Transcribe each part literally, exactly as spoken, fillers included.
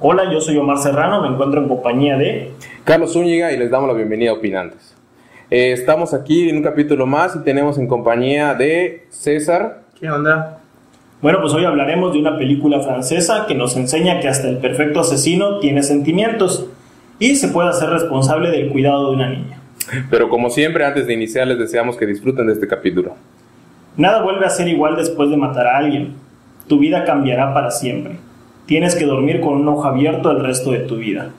Hola, yo soy Omar Serrano, me encuentro en compañía de... Carlos Zúñiga, y les damos la bienvenida a Opinantes. Eh, estamos aquí en un capítulo más y tenemos en compañía de César. ¿Qué onda? Bueno, pues hoy hablaremos de una película francesa que nos enseña que hasta el perfecto asesino tiene sentimientos y se puede hacer responsable del cuidado de una niña. Pero como siempre, antes de iniciar les deseamos que disfruten de este capítulo. Nada vuelve a ser igual después de matar a alguien. Tu vida cambiará para siempre. Tienes que dormir con un ojo abierto el resto de tu vida.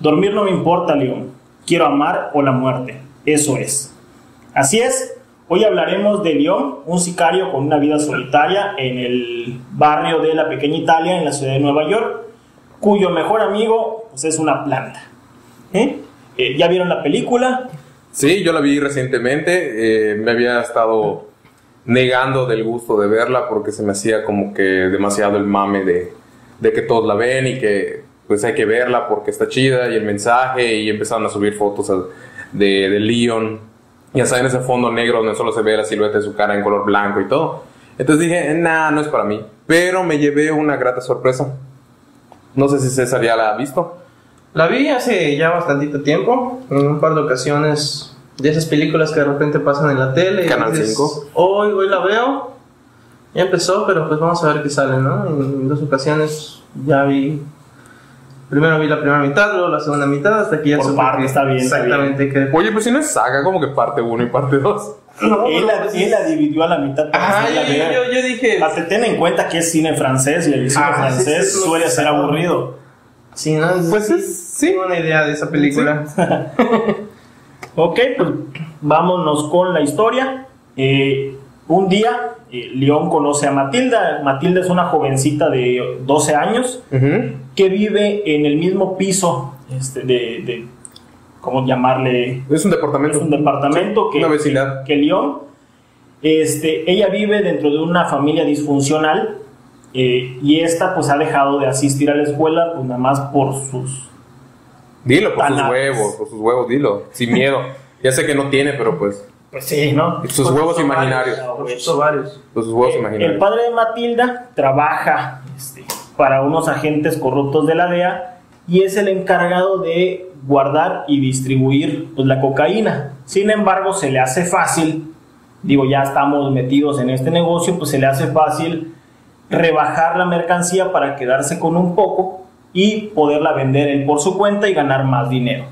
Dormir no me importa, León. Quiero amar o la muerte. Eso es. Así es, hoy hablaremos de León, un sicario con una vida solitaria en el barrio de la Pequeña Italia, en la ciudad de Nueva York, cuyo mejor amigo pues, es una planta. ¿Eh? Eh, ¿Ya vieron la película? Sí, yo la vi recientemente. Eh, me había estado negando del gusto de verla porque se me hacía como que demasiado el mame de, de que todos la ven y que pues hay que verla porque está chida y el mensaje, y empezaron a subir fotos de, de Leon, ya saben, ese fondo negro donde solo se ve la silueta de su cara en color blanco y todo. Entonces dije, nah, no es para mí, pero me llevé una grata sorpresa. No sé si César ya la ha visto. La vi hace ya bastantito tiempo, en un par de ocasiones. De esas películas que de repente pasan en la tele. Canal y dices, cinco. Hoy, hoy la veo. Ya empezó, pero pues vamos a ver qué sale, ¿no? En, en dos ocasiones ya vi. Primero vi la primera mitad, luego la segunda mitad, hasta que ya se parte, está bien. Exactamente. Está bien. Que... Oye, pues si no es saga, como que parte uno y parte dos. No, él, la, él la dividió a la mitad. Ajá, yo, la yo, yo dije. Ten en cuenta que es cine francés y el cine ah, francés sí, sí, suele ser aburrido. Sí, ¿no? Pues es. Sí. Tengo una idea de esa película. Sí. Ok, pues vámonos con la historia. Eh, un día, eh, León conoce a Matilda. Matilda es una jovencita de doce años uh-huh. que vive en el mismo piso este, de, de... ¿Cómo llamarle? Es un departamento. Es un departamento sí, que, una vecindad. que, que León... Este, ella vive dentro de una familia disfuncional eh, y esta pues ha dejado de asistir a la escuela pues nada más por sus... Dilo, por Tanates. sus huevos, por sus huevos, dilo, sin miedo. Ya sé que no tiene, pero pues... Pues sí, ¿no? Sus por huevos imaginarios. Por sus ovarios. Por sus huevos eh, imaginarios. El padre de Matilda trabaja este, para unos agentes corruptos de la D E A y es el encargado de guardar y distribuir pues, la cocaína. Sin embargo, se le hace fácil, digo, ya estamos metidos en este negocio, pues se le hace fácil rebajar la mercancía para quedarse con un poco... y poderla vender él por su cuenta y ganar más dinero.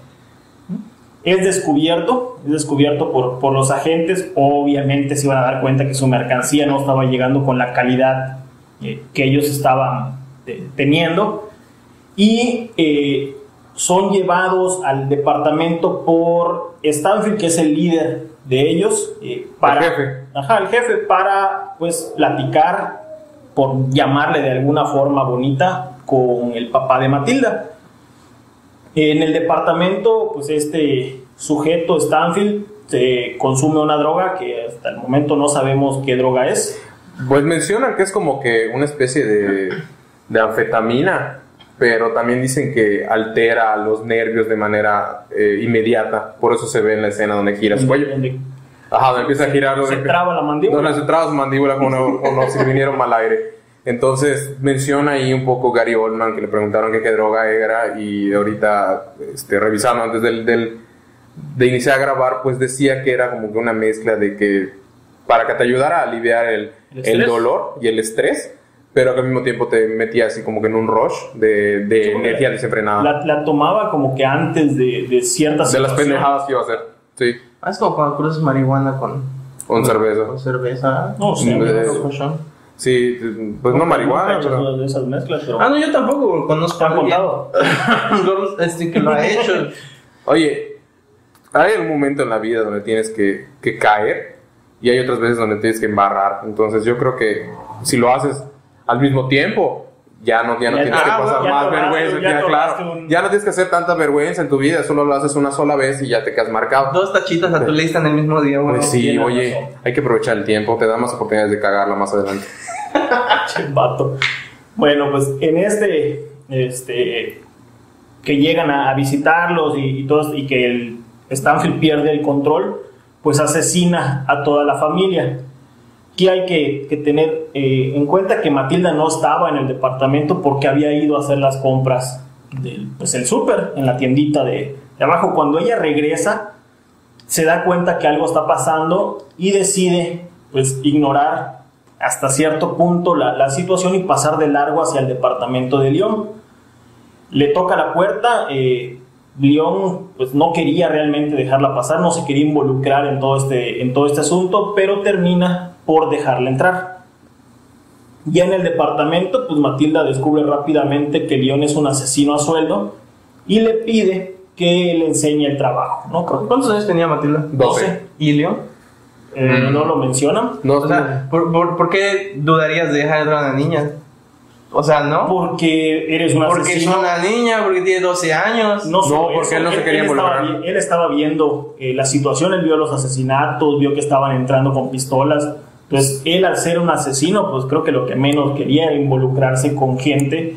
Es descubierto, es descubierto por, por los agentes. Obviamente se iban a dar cuenta que su mercancía no estaba llegando con la calidad eh, que ellos estaban eh, teniendo. Y eh, son llevados al departamento por Stansfield, que es el líder de ellos. Eh, para, el jefe. Ajá, el jefe, para pues, platicar, por llamarle de alguna forma bonita... con el papá de Matilda. En el departamento pues este sujeto Stansfield eh, consume una droga que hasta el momento no sabemos qué droga es. Pues mencionan que es como que una especie de, de anfetamina, pero también dicen que altera los nervios de manera eh, inmediata, por eso se ve en la escena donde gira su cuello. Ajá, donde empieza a girar, donde se traba la mandíbula, donde se traba su mandíbula como no se vinieron mal aire. Entonces menciona ahí un poco Gary Oldman, que le preguntaron que qué droga era, y ahorita este, revisando antes del, del, de iniciar a grabar, pues decía que era como que una mezcla de que para que te ayudara a aliviar el, el, el dolor y el estrés, pero que al mismo tiempo te metía así como que en un rush de, de energía desenfrenada. La, la tomaba como que antes de, de ciertas... De las pendejadas que iba a hacer, sí. Ah, es como cuando cruzas marihuana con... Con, con cerveza. Con cerveza. No, sí, Sí, pues no marihuana, pero... de esas mezclas, pero... Ah, no, yo tampoco conozco a contado este que lo ha hecho. Oye, hay un momento en la vida donde tienes que, que caer y hay otras veces donde tienes que embarrar. Entonces yo creo que si lo haces al mismo tiempo, ya no, ya no ya tienes ah, que pasar bueno, más tomaste, vergüenza. Ya, ya, claro, un... ya no tienes que hacer tanta vergüenza en tu vida. Solo lo haces una sola vez y ya te quedas marcado. Dos tachitas a tu lista en el mismo día. Bueno, pues sí, oye, hay que aprovechar el tiempo. Te da más oportunidades de cagarla más adelante. Vato. Bueno, pues en este, este que llegan a, a visitarlos y, y, todos, y que el Stansfield pierde el control, pues asesina a toda la familia. Aquí hay que, que tener eh, en cuenta que Matilda no estaba en el departamento porque había ido a hacer las compras del pues el súper, en la tiendita de, de abajo. Cuando ella regresa, se da cuenta que algo está pasando y decide pues ignorar hasta cierto punto la, la situación y pasar de largo hacia el departamento de León. Le toca la puerta. eh, León pues no quería realmente dejarla pasar, no se quería involucrar en todo este, en todo este asunto, pero termina por dejarla entrar. Ya en el departamento, pues Matilda descubre rápidamente que León es un asesino a sueldo y le pide que le enseñe el trabajo, ¿no? ¿Cuántos años tenía Matilda? doce. ¿Y León? Eh, mm. No lo mencionan. No, o sea, ¿por, por, ¿por qué dudarías de dejar a una niña? O sea, ¿no? Porque eres una Porque es una niña, porque tiene doce años. No, no porque él no él, se quería él involucrar. Estaba, él estaba viendo eh, la situación, él vio los asesinatos, vio que estaban entrando con pistolas. Entonces, él al ser un asesino, pues creo que lo que menos quería era involucrarse con gente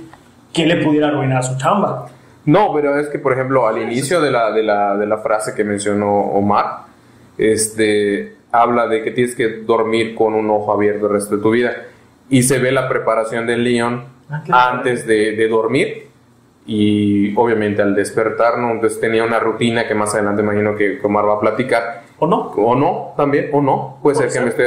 que le pudiera arruinar su chamba. No, pero es que, por ejemplo, al inicio de la, de la, de la frase que mencionó Omar, este, habla de que tienes que dormir con un ojo abierto el resto de tu vida. Y se ve la preparación de León ah, claro. antes de, de dormir y obviamente al despertar, ¿no? Entonces tenía una rutina que más adelante imagino que Omar va a platicar. ¿O no? O no, también, o no. Puede ser, ser que me estoy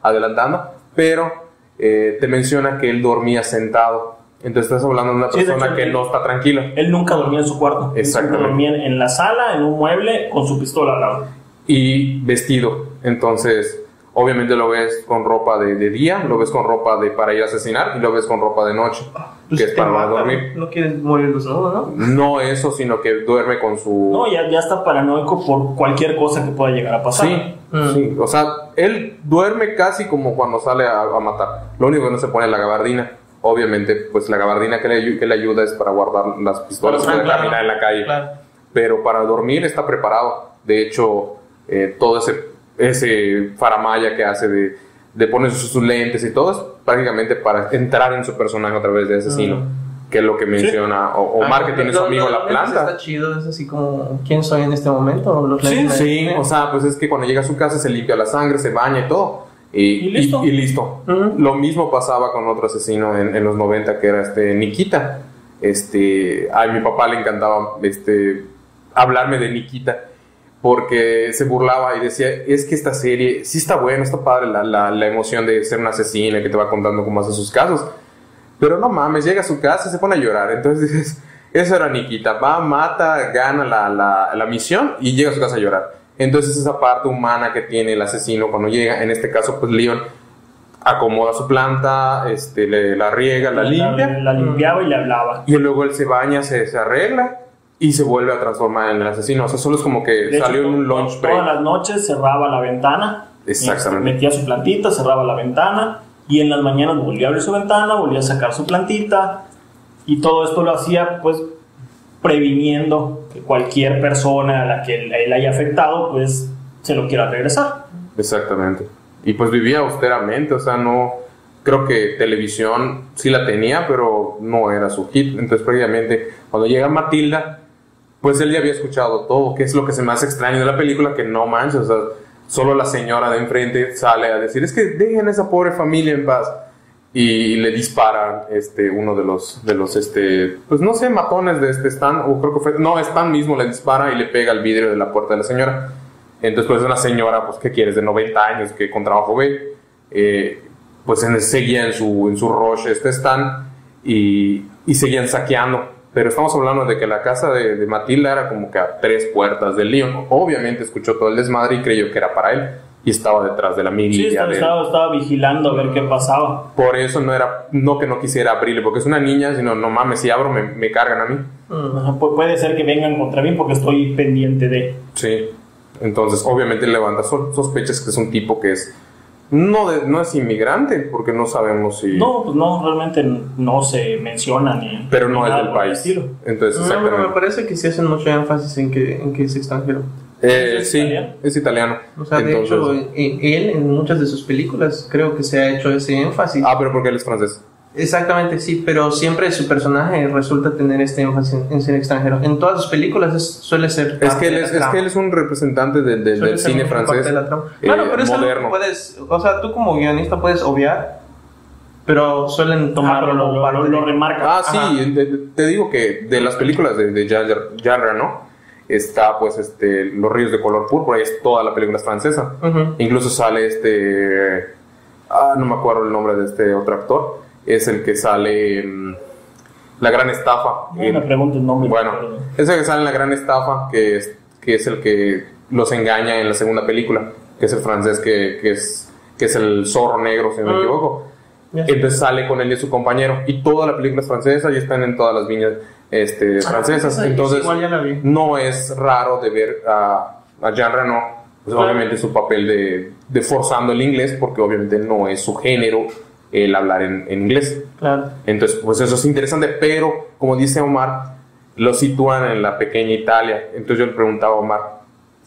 adelantando, pero eh, te menciona que él dormía sentado. Entonces estás hablando de una sí, persona de que él, no está tranquila. Él nunca dormía en su cuarto. Exactamente. Él dormía en la sala, en un mueble, con su pistola al lado. Y vestido, entonces... Obviamente lo ves con ropa de, de día, lo ves con ropa de para ir a asesinar y lo ves con ropa de noche, pues que es para mata, dormir. No quieres morir los ojos, ¿no? No eso, sino que duerme con su... No, ya, ya está paranoico por cualquier cosa que pueda llegar a pasar. Sí, mm. sí. O sea, él duerme casi como cuando sale a, a matar. Lo único que no se pone es la gabardina. Obviamente, pues la gabardina que le, que le ayuda es para guardar las pistolas para claro, caminar en la calle. Claro. Pero para dormir está preparado. De hecho, eh, todo ese... ese faramaya que hace de, de poner sus, sus lentes y todo es prácticamente para entrar en su personaje a través de asesino, mm. que es lo que menciona sí. Omar, que tiene su amigo en la planta. Está chido, es así como ¿quién soy en este momento? Los sí, sí, o sea, pues es que cuando llega a su casa se limpia la sangre, se baña y todo y, ¿Y listo, y, y listo. Uh-huh. Lo mismo pasaba con otro asesino en, en los noventa que era este Nikita. Este, a mi papá le encantaba este, hablarme de Nikita porque se burlaba y decía, es que esta serie sí está buena, está padre la, la, la emoción de ser una asesina que te va contando cómo hace sus casos, pero no mames, llega a su casa y se pone a llorar. Entonces dices, eso era Nikita, va, mata, gana la, la, la misión y llega a su casa a llorar. Entonces esa parte humana que tiene el asesino cuando llega, en este caso pues León acomoda su planta, este, le, la riega, la, la limpia. La, la limpiaba y le hablaba. Y luego él se baña, se, se arregla y se vuelve a transformar en el asesino. O sea, solo es como que de salió hecho, en un lunch break. Todas las noches cerraba la ventana. Exactamente. Metía su plantita, cerraba la ventana. Y en las mañanas volvía a abrir su ventana, volvía a sacar su plantita. Y todo esto lo hacía, pues, previniendo que cualquier persona a la que él, él haya afectado, pues, se lo quiera regresar. Exactamente. Y pues vivía austeramente. O sea, no... Creo que televisión sí la tenía, pero no era su hit. Entonces, prácticamente, cuando llega Matilda... pues él ya había escuchado todo, que es lo que se me hace extraño de la película, que no manches, o sea, solo la señora de enfrente sale a decir, es que dejen a esa pobre familia en paz, y le disparan este, uno de los, de los este, pues no sé, matones de este Stan, o creo que fue, no, Stan mismo le dispara y le pega al vidrio de la puerta de la señora. Entonces pues una señora, pues ¿qué quieres? De noventa años, que con trabajo ve, eh, pues en, seguía en su, en su rush este Stan, y, y seguían saqueando. Pero estamos hablando de que la casa de, de Matilda era como que a tres puertas del León. Obviamente escuchó todo el desmadre y creyó que era para él. Y estaba detrás de la mirilla. Sí, estaba, estaba, estaba vigilando a ver qué pasaba. Por eso no era, no que no quisiera abrirle, porque es una niña, sino no mames, si abro me, me cargan a mí. Uh-huh. Pu- puede ser que vengan contra mí porque estoy pendiente de... Sí, entonces obviamente levanta so- sospechas que es un tipo que es... No, de, no es inmigrante, porque no sabemos si... No, pues no, realmente no se menciona ni... Pero no es del país. Entonces, no, exactamente. Pero me parece que sí hacen mucho énfasis en que, en que es extranjero. Eh, ¿Es sí, italiano? Es italiano. O sea, entonces, de hecho, él en muchas de sus películas creo que se ha hecho ese énfasis. Ah, pero porque él es francés. Exactamente, sí, pero siempre su personaje resulta tener este énfasis en ser extranjero. En todas sus películas es, suele ser... Es que, él es, es que él es un representante de, de, del cine francés de claro, eh, pero moderno. Puedes, o sea, tú como guionista puedes obviar, pero suelen tomarlo, ah, lo, lo, lo, lo remarcan. Ah, sí, te, te digo que de las películas de, de Jarre, ¿no? Está pues este Los ríos de color púrpura, y es toda la película francesa. Uh-huh. Incluso sale este... Ah, no me acuerdo el nombre de este otro actor. Es el que sale en La gran estafa. No, eh, me pregunto el nombre. Bueno, es el que sale en La gran estafa, que es, que es el que los engaña en la segunda película, que es el francés que, que, es, que es el zorro negro, si no me equivoco. Yes. Entonces sale con él y su compañero, y toda la película es francesa y están en todas las viñas este, francesas. Ah, entonces no es raro de ver a, a Jean Reno, pues, claro. Obviamente su papel de, de forzando el inglés, porque obviamente no es su género el hablar en, en inglés. Claro. Entonces, pues eso es interesante, pero como dice Omar, lo sitúan en la pequeña Italia. Entonces yo le preguntaba a Omar,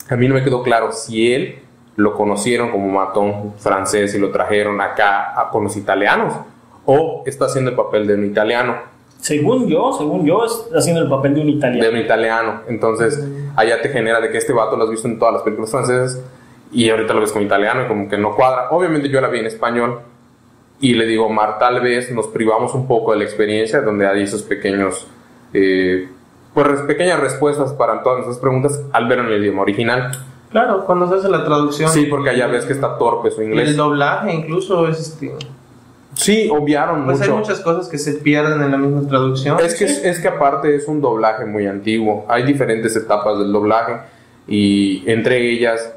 a mí no me quedó claro si él lo conocieron como matón francés y lo trajeron acá a, con los italianos, o está haciendo el papel de un italiano. Según yo, según yo, está haciendo el papel de un italiano. De un italiano. Entonces, allá te genera de que este vato lo has visto en todas las películas francesas y ahorita lo ves como italiano y como que no cuadra. Obviamente yo la vi en español, y le digo, Mar, tal vez nos privamos un poco de la experiencia, donde hay esos pequeños, eh, pues pequeñas respuestas para todas nuestras preguntas al ver en el idioma original. Claro, cuando se hace la traducción. Sí, porque allá ves que está torpe su inglés. El doblaje incluso es este... Sí, obviaron pues mucho. Pues hay muchas cosas que se pierden en la misma traducción. Es que, ¿sí? es que aparte es un doblaje muy antiguo. Hay diferentes etapas del doblaje, y entre ellas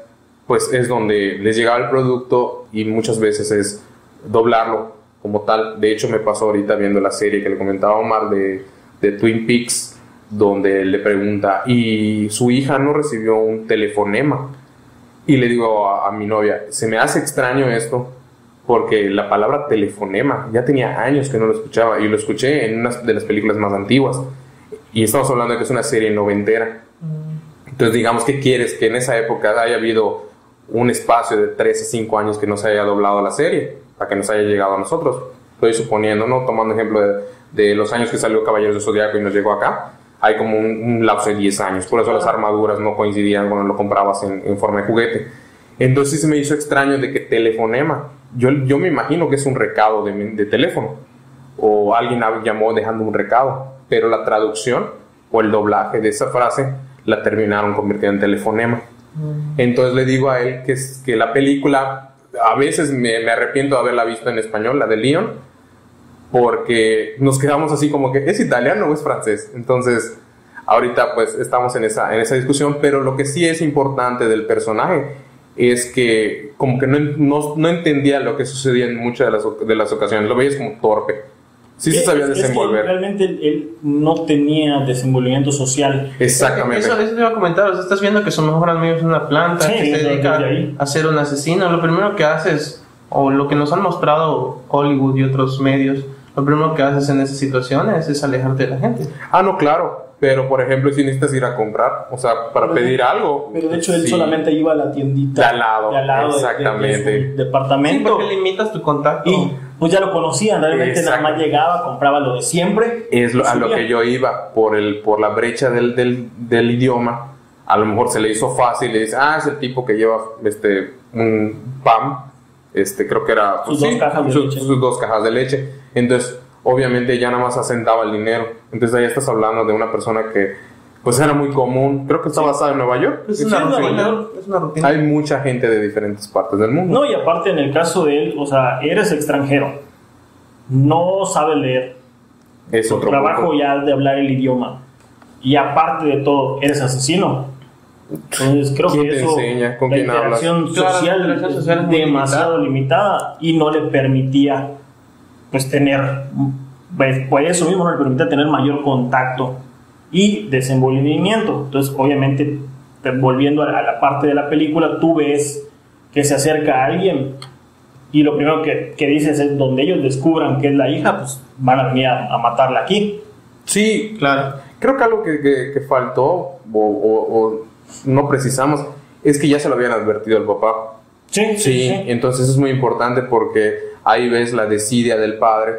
pues es donde les llegaba el producto y muchas veces es doblarlo como tal. De hecho me pasó ahorita viendo la serie que le comentaba Omar de, de Twin Peaks, donde le pregunta, y su hija no recibió un telefonema, y le digo a, a mi novia, se me hace extraño esto, porque la palabra telefonema ya tenía años que no lo escuchaba, y lo escuché en una de las películas más antiguas, y estamos hablando de que es una serie noventera. Entonces digamos, ¿qué quieres? Que en esa época haya habido un espacio de tres a cinco años que no se haya doblado la serie, para que nos haya llegado a nosotros. Estoy suponiendo, ¿no? Tomando ejemplo de, de los años que salió Caballeros de Zodiaco y nos llegó acá, hay como un, un lapso de diez años. Por eso las armaduras no coincidían cuando lo comprabas en, en forma de juguete. Entonces se me hizo extraño de que telefonema, yo, yo me imagino que es un recado de, de teléfono, o alguien llamó dejando un recado, pero la traducción o el doblaje de esa frase la terminaron convirtiendo en telefonema. Entonces le digo a él que, que la película... A veces me, me arrepiento de haberla visto en español, la de León, porque nos quedamos así como que ¿es italiano o es francés? Entonces ahorita pues estamos en esa, en esa discusión, pero lo que sí es importante del personaje es que como que no, no, no entendía lo que sucedía en muchas de las, de las ocasiones, lo veías como torpe. Sí se sabía desenvolver. Es que realmente él, él no tenía desenvolvimiento social. Exactamente. Eso, eso te iba a comentar. O sea, estás viendo que su mejor amigo es una planta, sí, que se dedica a ser un asesino. Lo primero que haces, o lo que nos han mostrado Hollywood y otros medios, lo primero que haces en esas situaciones es alejarte de la gente. Ah, no, claro. Pero, por ejemplo, si necesitas ir a comprar, o sea, para pero pedir de, algo... Pero, de hecho, él sí. solamente iba a la tiendita. De al lado. De al lado exactamente. De, de, de su departamento. Sí, porque limitas tu contacto. Y pues ya lo conocían, realmente nada más llegaba, compraba lo de siempre. Es lo, a lo que yo iba, por el por la brecha del, del, del idioma. A lo mejor se le hizo fácil, le dice, ah, es el tipo que lleva este un pan, este, creo que era... Sus, pues, dos, sí, cajas de su, leche. sus dos cajas de leche. Entonces... Obviamente ya nada más asentaba el dinero. Entonces ahí estás hablando de una persona que pues era muy común. Creo que está sí. basada en Nueva York. Es una, rutina, es una rutina. Hay mucha gente de diferentes partes del mundo. No, y aparte en el caso de él, o sea, eres extranjero, no sabes leer, es otro trabajo punto. Ya de hablar el idioma, y aparte de todo, eres asesino. Entonces creo que eso, enseña? ¿Con la interacción social, la interacción social es demasiado limitada. limitada Y no le permitía pues tener, pues, por eso mismo nos permite tener mayor contacto y desenvolvimiento. Entonces obviamente, volviendo a la parte de la película, tú ves que se acerca a alguien y lo primero que, que dices es, donde ellos descubran que es la hija, pues van a venir a, a matarla aquí. Sí, claro. Creo que algo que, que, que faltó o, o, o no precisamos es que ya se lo habían advertido al papá. Sí, sí, sí, entonces es muy importante porque ahí ves la desidia del padre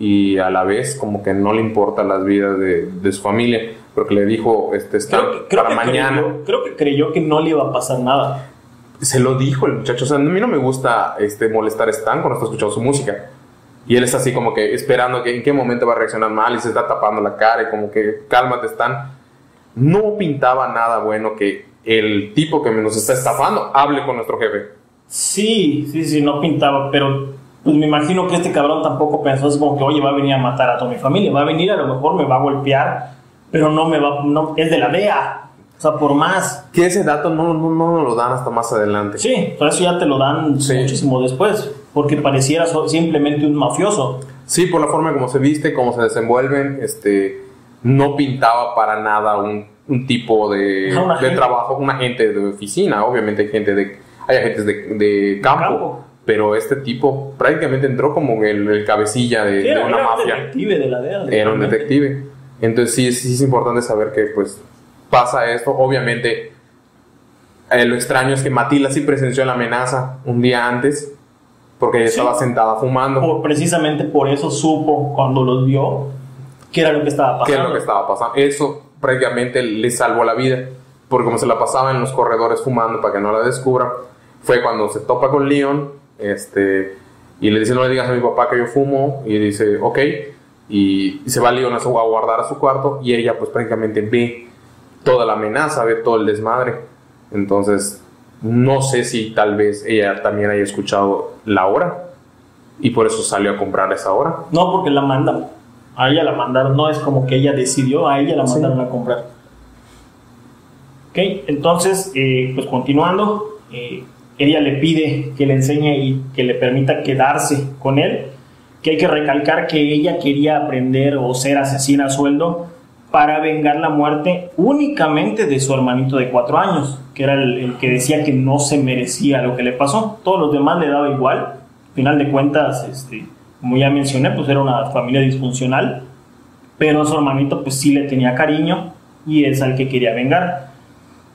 y a la vez como que no le importa las vidas de, de su familia, porque le dijo este está creo que, creo para que mañana creyó, creo que creyó que no le iba a pasar nada. Se lo dijo el muchacho, o sea, a mí no me gusta este, molestar a Stan cuando está escuchando su música. Y él está así como que esperando que en qué momento va a reaccionar mal y se está tapando la cara y como que cálmate Stan. No pintaba nada bueno que el tipo que nos está estafando hable con nuestro jefe. Sí, sí, sí, no pintaba, pero pues me imagino que este cabrón tampoco pensó así como que oye, va a venir a matar a toda mi familia, va a venir, a lo mejor me va a golpear, pero no me va, no, es de la D E A. O sea, por más... Que ese dato no, no, no lo dan hasta más adelante. Sí, por eso ya te lo dan sí. muchísimo después. Porque pareciera simplemente un mafioso. Sí, por la forma como se viste, cómo se desenvuelven. Este, no pintaba para nada un, un tipo de, no, de trabajo. Una gente de oficina. Obviamente hay gente de, hay agentes de, de campo, campo. Pero este tipo prácticamente entró como el, el cabecilla de, sí, de una mafia. Era un detective de la D E A. Era un detective. Entonces sí, sí es importante saber que pues... pasa esto, obviamente eh, lo extraño es que Matilda sí presenció la amenaza un día antes porque ella sí. estaba sentada fumando por, precisamente por eso supo cuando los vio qué era lo que estaba pasando qué era lo que estaba pasando, eso prácticamente le salvó la vida, porque como se la pasaba en los corredores fumando para que no la descubra, fue cuando se topa con León este, y le dice no le digas a mi papá que yo fumo y dice ok, y, y se va León a, a guardar a su cuarto y ella pues prácticamente ve toda la amenaza, ve todo el desmadre. Entonces, no sé si tal vez ella también haya escuchado la hora y por eso salió a comprar esa hora. No, porque la mandan. A ella la mandaron, no es como que ella decidió, a ella la mandaron sí. a comprar. Ok, entonces, eh, pues continuando, eh, ella le pide que le enseñe y que le permita quedarse con él. Que hay que recalcar que ella quería aprender o ser asesina a sueldo para vengar la muerte únicamente de su hermanito de cuatro años, que era el, el que decía que no se merecía lo que le pasó. Todos los demás le daba igual. Al final de cuentas, este, como ya mencioné, pues era una familia disfuncional, pero su hermanito pues sí le tenía cariño y es al que quería vengar.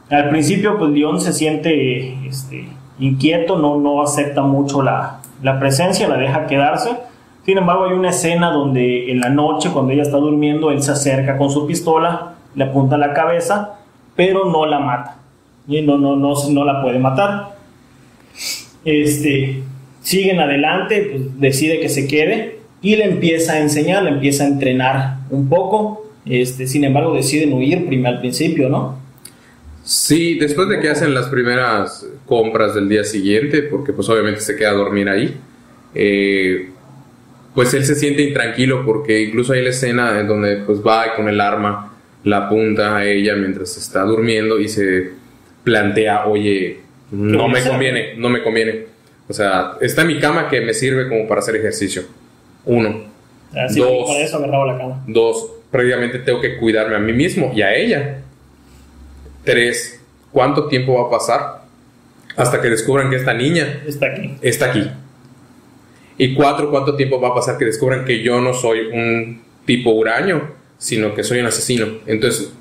Al principio pues León se siente este, inquieto, no, no acepta mucho la, la presencia, la deja quedarse. Sin embargo, hay una escena donde en la noche, cuando ella está durmiendo, él se acerca con su pistola, le apunta a la cabeza, pero no la mata. Y no, no, no, no la puede matar. Este, siguen adelante, pues, decide que se quede y le empieza a enseñar, le empieza a entrenar un poco. Este, sin embargo, deciden huir primero al principio, ¿no? Sí, después de que hacen las primeras compras del día siguiente, porque pues obviamente se queda a dormir ahí. Eh... Pues él se siente intranquilo porque incluso hay la escena en donde pues va y con el arma la apunta a ella mientras está durmiendo y se plantea, oye, no me conviene, no me conviene. O sea, está en mi cama que me sirve como para hacer ejercicio. Uno. Así dos. Con eso agarraba la cama. Dos. Previamente tengo que cuidarme a mí mismo y a ella. Tres. ¿Cuánto tiempo va a pasar hasta que descubran que esta niña está aquí? Está aquí. Y cuatro, ¿cuánto tiempo va a pasar que descubran que yo no soy un tipo huraño, sino que soy un asesino? Entonces,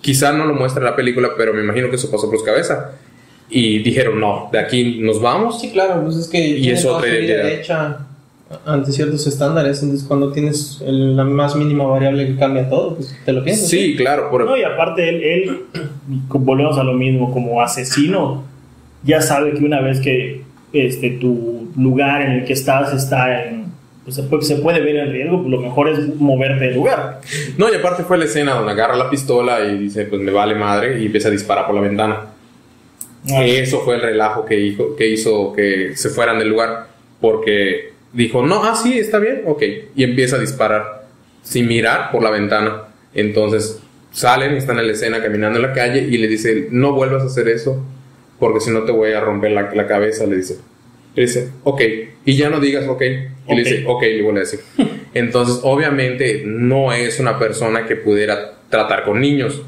quizá no lo muestra la película, pero me imagino que eso pasó por su cabeza. Y dijeron, no, de aquí nos vamos. Sí, claro, pues es que y es otra idea hecha ante ciertos estándares. Entonces, cuando tienes el, la más mínima variable que cambia todo, pues te lo piensas. Sí, ¿sí? Claro. Por... No, y aparte, él, él, volvemos a lo mismo, como asesino, ya sabe que una vez que este tu lugar en el que estás está en, pues se, puede, se puede ver en riesgo, pues lo mejor es moverte del lugar. No, y aparte fue la escena donde agarra la pistola y dice pues me vale madre y empieza a disparar por la ventana. Ay. Eso fue el relajo que hizo, que hizo que se fueran del lugar, porque dijo no, ah sí, está bien, ok, y empieza a disparar sin mirar por la ventana. Entonces salen, están en la escena caminando en la calle y le dice no vuelvas a hacer eso porque si no te voy a romper la, la cabeza, le dice. Le dice, ok, y ya no digas ok. Y okay. Le dice, ok, le vuelve a decir. Entonces, obviamente, no es una persona que pudiera tratar con niños,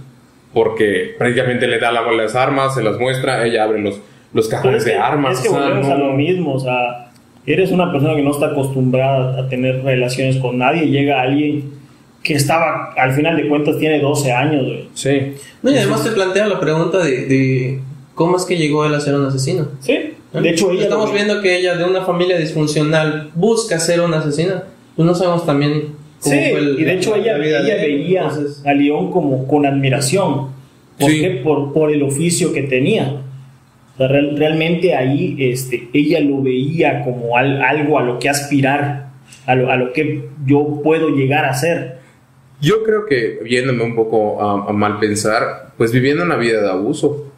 porque prácticamente le da la bola de las armas, se las muestra, ella abre los, los cajones de armas. Es que volvemos a lo mismo, o sea, eres una persona que no está acostumbrada a tener relaciones con nadie, llega alguien que estaba, al final de cuentas, tiene doce años, güey. Sí. No, y además te plantea la pregunta de, de cómo es que llegó él a ser un asesino. Sí. De hecho, ella estamos viendo que ella de una familia disfuncional busca ser una asesina pues no sabemos también cómo sí, fue el, y de hecho ella, ella de veía entonces... a León como con admiración. ¿Por sí. qué? Por, por el oficio que tenía. O sea, real, realmente ahí este, ella lo veía como al, algo a lo que aspirar, a lo, a lo que yo puedo llegar a ser. Yo creo que, viéndome un poco a, a mal pensar, pues viviendo una vida de abuso,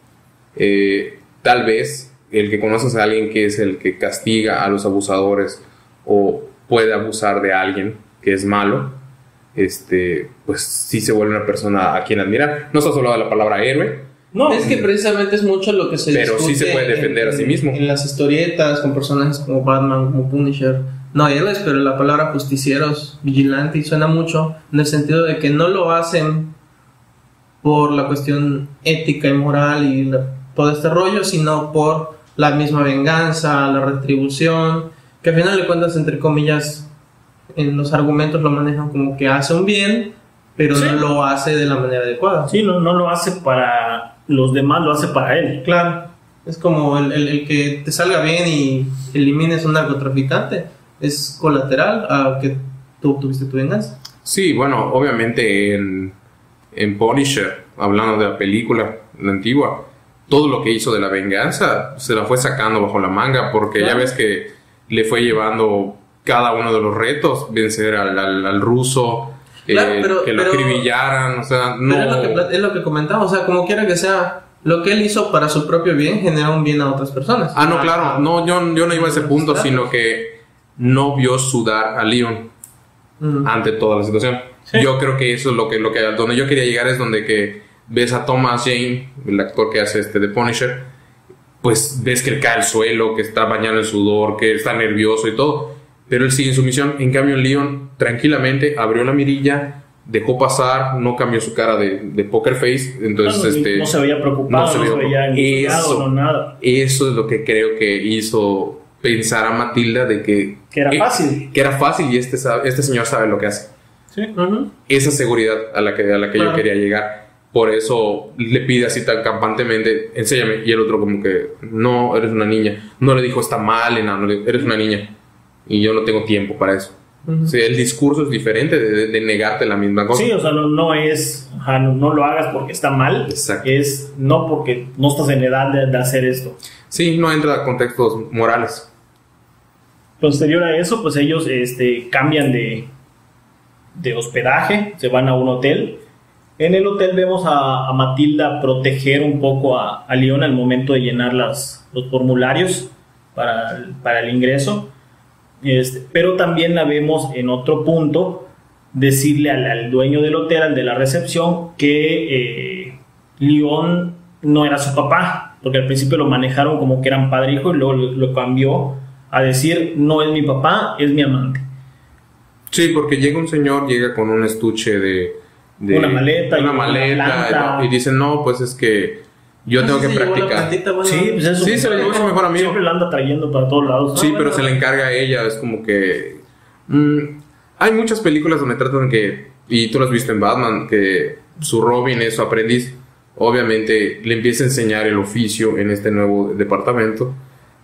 eh, tal vez el que conoces a alguien que es el que castiga a los abusadores o puede abusar de alguien que es malo, este, pues sí se vuelve una persona a quien admirar. No se ha hablado de la palabra héroe. No, es que precisamente es mucho lo que se pero discute. Pero sí se puede defender en, en, a sí mismo. En las historietas, con personajes como Batman, como Punisher. No, héroes, pero la palabra justicieros, vigilante, suena mucho en el sentido de que no lo hacen por la cuestión ética y moral y la, todo este rollo, sino por la misma venganza, la retribución, que al final de cuentas, entre comillas, en los argumentos lo manejan como que hace un bien, pero sí. no lo hace de la manera adecuada. Sí, no, no lo hace para los demás, lo hace para él. Claro, es como el, el, el que te salga bien y elimines un narcotraficante. Es colateral a que tú obtuviste tu venganza. Sí, bueno, obviamente en, en Punisher, hablando de la película, la antigua, todo lo que hizo de la venganza se la fue sacando bajo la manga, porque claro. ya ves que le fue llevando cada uno de los retos, vencer al, al, al ruso, claro, eh, pero, que lo acribillaran, o sea, no... Pero es lo que, es lo que comentamos, o sea, como quiera que sea... Lo que él hizo para su propio bien genera un bien a otras personas. Ah, no, claro, a, no, yo, yo no iba a ese punto, claro. sino que... no vio sudar a Leon uh-huh. ante toda la situación. ¿Sí? Yo creo que eso es lo que, lo que donde yo quería llegar, es donde que ves a Thomas Jane, el actor que hace este de Punisher, pues ves que él cae al suelo, que está bañado en sudor, que está nervioso y todo, pero él sigue en su misión. En cambio Leon tranquilamente abrió la mirilla, dejó pasar, no cambió su cara de, de poker face, entonces no, no, este, no se veía preocupado, no se veía, no se veía enojado, no nada. Eso es lo que creo que hizo pensar a Matilda de que... Que era fácil. Que era fácil y este, sabe, este señor sabe lo que hace. Sí. Uh-huh. Esa seguridad a la que, a la que uh-huh. yo quería llegar. Por eso le pide así tan campantemente, enséñame. Y el otro como que, no, eres una niña. No le dijo, está mal, enano, eres una niña. Y yo no tengo tiempo para eso. Uh-huh. O sea, el discurso es diferente de, de, de negarte la misma cosa. Sí, o sea, no, no es, ajá, no, no lo hagas porque está mal. Exacto. Es no porque no estás en edad de, de hacer esto. Sí, no entra a contextos morales. Posterior a eso, pues ellos este, cambian de, de hospedaje, se van a un hotel. En el hotel vemos a, a Matilda proteger un poco a, a León al momento de llenar las, los formularios para, para el ingreso. Este, pero también la vemos en otro punto decirle al, al dueño del hotel, al de la recepción, que eh, León no era su papá, porque al principio lo manejaron como que eran padre e hijo y luego lo, lo cambió a decir, no es mi papá, es mi amante. Sí, porque llega un señor, llega con un estuche de... de una maleta. Una y maleta. Una y dice, no, pues es que yo no tengo que practicar. Plantita, bueno. Sí, pues eso, sí, se le llevó su mejor amigo. Siempre la anda trayendo para todos lados. ¿No? Sí, pero bueno, se le encarga a ella. Es como que... Mmm, hay muchas películas donde tratan que... Y tú lo has visto en Batman, que su Robin es su aprendiz. Obviamente le empieza a enseñar el oficio en este nuevo departamento.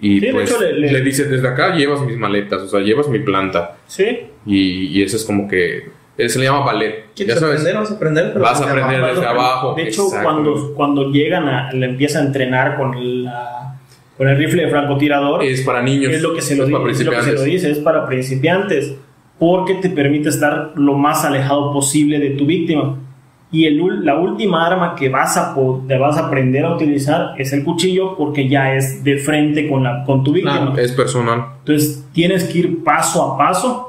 Y sí, pues le, le... le dice, desde acá llevas mis maletas, o sea, llevas mi planta. Sí. Y, y eso es como que... Se le llama ballet. ¿Quieres ya sabes, aprender? Vas a aprender. Vas a aprender desde abajo. De hecho, cuando, cuando llegan a... Le empieza a entrenar con, la, con el rifle de francotirador. Es para niños. Es lo que se lo, es para es lo que se lo dice. Es para principiantes. Porque te permite estar lo más alejado posible de tu víctima. Y el, la última arma que vas a, te vas a aprender a utilizar es el cuchillo, porque ya es de frente con, la, con tu víctima. Ah, es personal. Entonces tienes que ir paso a paso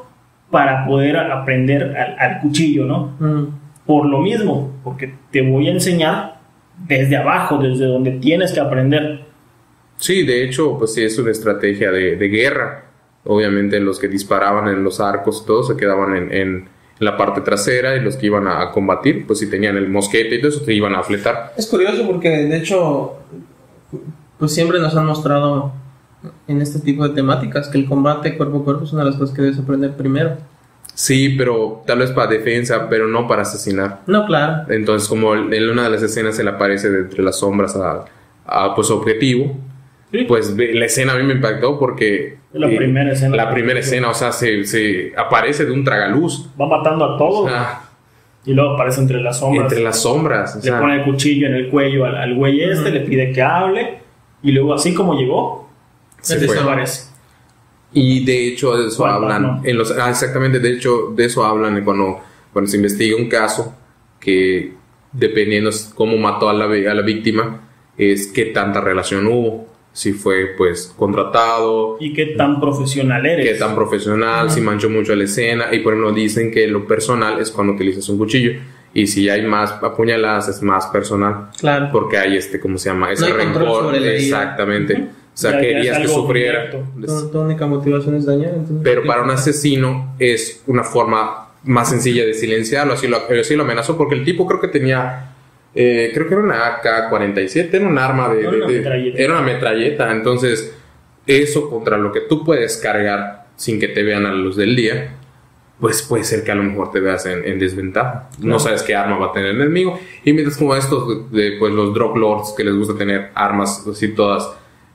para poder aprender al, al cuchillo, ¿no? Mm. Por lo mismo, porque te voy a enseñar desde abajo, desde donde tienes que aprender. Sí, de hecho, pues sí, es una estrategia de, de guerra. Obviamente los que disparaban en los arcos, todos se quedaban en... en la parte trasera, y los que iban a combatir, pues si tenían el mosquete y todo eso, te iban a fletar. Es curioso porque de hecho pues siempre nos han mostrado en este tipo de temáticas que el combate cuerpo a cuerpo es una de las cosas que debes aprender primero. Sí, pero tal vez para defensa, pero no para asesinar. No, claro. Entonces como en una de las escenas se le aparece de entre las sombras a, a pues objetivo, ¿Sí? Pues la escena a mí me impactó porque... La eh, primera escena. La primera escena, o sea, se, se aparece de un tragaluz. Va matando a todos. O sea, y luego aparece entre las sombras. Entre las sombras. Le o sea, pone el cuchillo en el cuello al, al güey este, uh-huh. le pide que hable. Y luego así como llegó, se desaparece. Y de hecho de eso hablan. No? En los, ah, exactamente, de hecho de eso hablan cuando, cuando se investiga un caso que dependiendo cómo mató a la, a la víctima, es qué tanta relación hubo. Si fue pues contratado. Y qué tan profesional eres. Qué tan profesional, uh-huh. si manchó mucho la escena. Y por ejemplo dicen que lo personal es cuando utilizas un cuchillo. Y si hay más apuñaladas es más personal. Claro. Porque hay este, ¿cómo se llama? Ese no rencor. Exactamente. Uh-huh. O sea, ya, querías ya que sufriera. Tu única motivación es dañar. Pero para un asesino es una forma más sencilla de silenciarlo. Así lo, así lo amenazó porque el tipo creo que tenía... Eh, creo que era una A K cuarenta y siete, era un arma de, no, de, de, de era una metralleta. Entonces eso contra lo que tú puedes cargar sin que te vean a la luz del día, pues puede ser que a lo mejor te veas en, en desventaja. No, no sabes qué arma va a tener el enemigo. Y mientras como estos de, de, pues los drug lords que les gusta tener armas así todas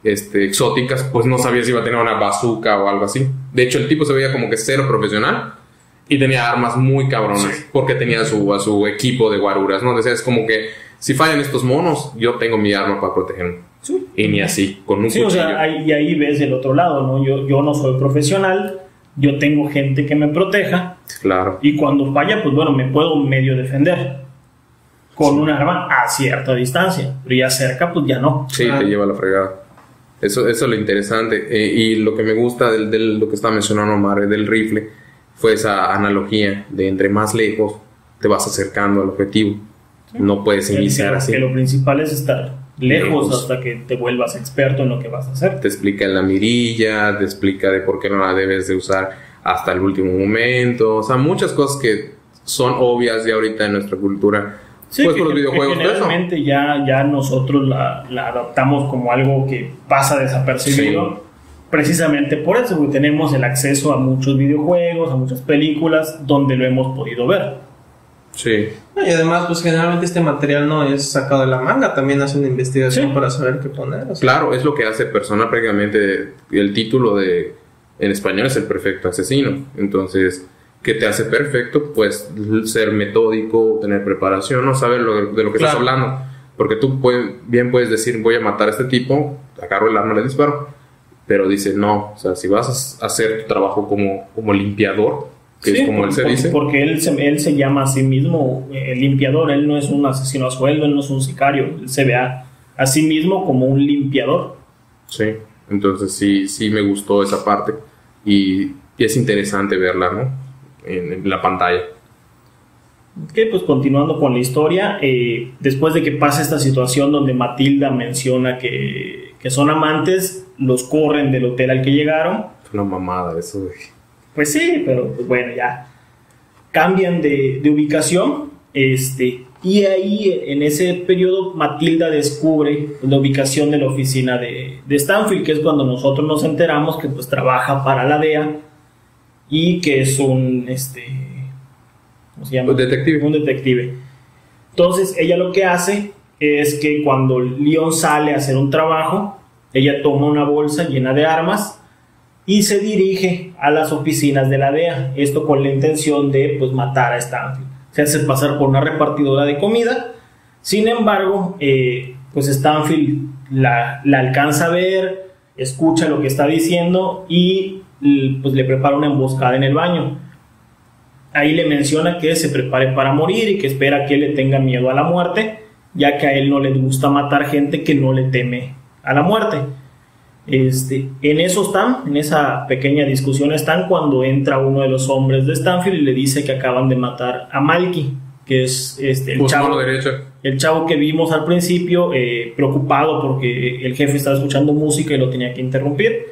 este, exóticas, pues no sabías si iba a tener una bazooka o algo así. De hecho el tipo se veía como que cero profesional y tenía armas muy cabronas, sí. Porque tenía su, a su equipo de guaruras, ¿no? Entonces es como que si fallan estos monos, yo tengo mi arma para protegerme. Sí. Y ni así, con un sí, cuchillo. O sea, ahí, y ahí ves el otro lado, ¿no? Yo, yo no soy profesional, yo tengo gente que me proteja. Claro. Y cuando falla, pues bueno, me puedo medio defender. Con sí. un arma a cierta distancia, pero ya cerca, pues ya no. Sí, ah. te lleva la fregada. Eso, eso es lo interesante. Eh, y lo que me gusta de del, lo que estaba mencionando Omar es del rifle. Fue esa analogía de entre más lejos te vas acercando al objetivo. Sí. No puedes ya iniciar así. Que lo principal es estar lejos, lejos hasta que te vuelvas experto en lo que vas a hacer. Te explica la mirilla, te explica de por qué no la debes de usar hasta el último momento. O sea, muchas cosas que son obvias ya ahorita en nuestra cultura. Sí, pues que, por los videojuegos, que generalmente ya, ya nosotros la, la adaptamos como algo que pasa desapercibido. Sí. Precisamente por eso, porque tenemos el acceso a muchos videojuegos, a muchas películas donde lo hemos podido ver. Sí. No, y además, pues generalmente este material no es sacado de la manga, también hacen investigación sí. para saber qué poner. O sea. Claro, es lo que hace Persona prácticamente. El título de en español es El Perfecto Asesino. Entonces, ¿qué te hace perfecto? Pues ser metódico, tener preparación, no saber lo, de lo que claro. estás hablando. Porque tú puedes, bien puedes decir, voy a matar a este tipo, agarro el arma y le disparo. Pero dice, no, o sea, si vas a hacer tu trabajo como, como limpiador, que sí, es como por, él se por, dice. Porque él se, él se llama a sí mismo eh, limpiador, él no es un asesino a sueldo, él no es un sicario, él se ve a, a sí mismo como un limpiador. Sí, entonces sí, sí me gustó esa parte y, y es interesante verla, ¿no? En, en la pantalla. Ok, pues continuando con la historia, eh, después de que pasa esta situación donde Matilda menciona que, que son amantes... Los corren del hotel al que llegaron. Una mamada eso, güey. Pues sí, pero pues bueno, ya cambian de, de ubicación. Este, y ahí en ese periodo Matilda descubre la ubicación de la oficina de, de Stansfield, que es cuando nosotros nos enteramos que pues trabaja para la D E A y que es un este, ¿cómo se llama? Un detective. Un detective. Entonces ella lo que hace es que cuando León sale a hacer un trabajo, ella toma una bolsa llena de armas y se dirige a las oficinas de la D E A. Esto con la intención de pues, matar a Stansfield. Se hace pasar por una repartidora de comida. Sin embargo, eh, pues Stansfield la, la alcanza a ver, escucha lo que está diciendo y pues, le prepara una emboscada en el baño. Ahí le menciona que se prepare para morir y que espera que le tenga miedo a la muerte, ya que a él no le gusta matar gente que no le teme a la muerte. Este, en eso están, en esa pequeña discusión están cuando entra uno de los hombres de Stansfield y le dice que acaban de matar a Malky, que es este, el, chavo, el chavo que vimos al principio, eh, preocupado porque el jefe estaba escuchando música y lo tenía que interrumpir.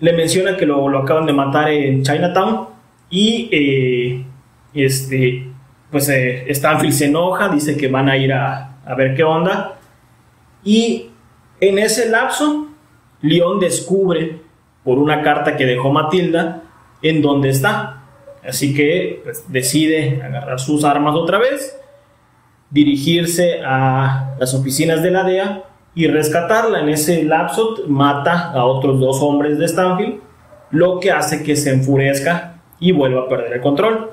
Le menciona que lo, lo acaban de matar en Chinatown y eh, este, pues eh, Stansfield se enoja, dice que van a ir a, a ver qué onda. Y en ese lapso, León descubre por una carta que dejó Matilda en dónde está. Así que pues, decide agarrar sus armas otra vez, dirigirse a las oficinas de la D E A y rescatarla. En ese lapso mata a otros dos hombres de Stansfield, lo que hace que se enfurezca y vuelva a perder el control.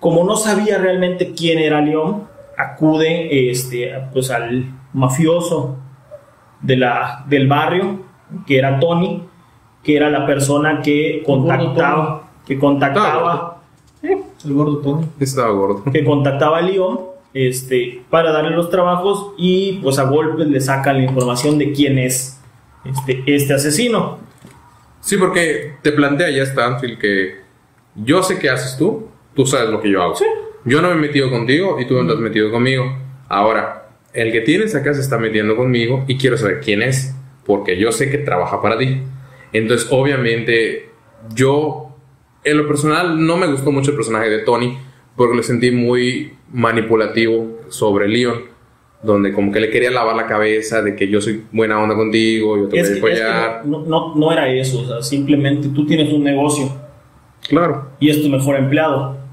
Como no sabía realmente quién era León, acude este, pues al mafioso de la, del barrio, que era Tony, que era la persona que contactaba, que contactaba, ¿eh? El gordo Tony. Estaba gordo. Que contactaba a León este, para darle los trabajos y pues a golpes le sacan la información de quién es este, este asesino. Sí, porque te plantea ya Stansfield que yo sé qué haces tú, tú sabes lo que yo hago. Sí. Yo no me he metido contigo y tú no te has metido conmigo. Ahora, el que tienes acá se está metiendo conmigo y quiero saber quién es, porque yo sé que trabaja para ti. Entonces, obviamente, yo, en lo personal, no me gustó mucho el personaje de Tony, porque lo sentí muy manipulativo sobre Leon, donde como que le quería lavar la cabeza de que yo soy buena onda contigo, yo te es voy a apoyar. Es que no, no, no era eso, o sea, simplemente tú tienes un negocio. Claro. Y es tu mejor empleado.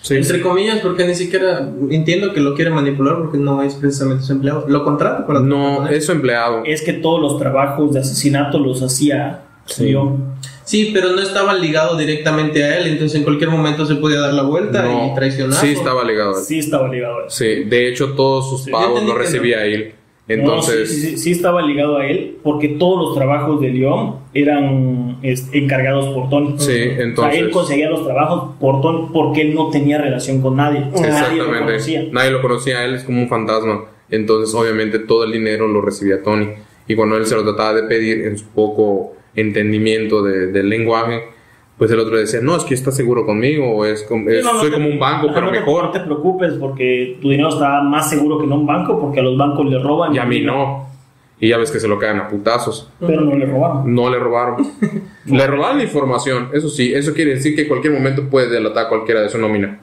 Sí. Entre comillas, porque ni siquiera entiendo que lo quiere manipular, porque no es precisamente su empleado. Lo contrata para... No, es su empleado. Es que todos los trabajos de asesinato los hacía León. Sí. sí, pero no estaba ligado directamente a él, entonces en cualquier momento se podía dar la vuelta no, y traicionar. Sí estaba ligado a él. Sí estaba ligado a él. Sí, de hecho todos sus pagos sí, los recibía no. él. Entonces... No, sí, sí, sí estaba ligado a él, porque todos los trabajos de León eran este, encargados por Tony. Sí, entonces... O sea, él conseguía los trabajos por Tony porque él no tenía relación con nadie. Exactamente. Nadie lo conocía. Nadie lo conocía, él es como un fantasma. Entonces, obviamente, todo el dinero lo recibía Tony. Y cuando él se lo trataba de pedir en su poco entendimiento de, del lenguaje, pues el otro decía, no, es que estás seguro conmigo, o es, com es no, no soy te, como un banco, no, pero no te, mejor. No te preocupes porque tu dinero está más seguro que en un banco, porque a los bancos le roban. Y, y a mí no. no. Y ya ves que se lo caen a putazos. Pero no le robaron. No le robaron. Le robaron la información, eso sí, eso quiere decir que en cualquier momento puede delatar a cualquiera de su nómina.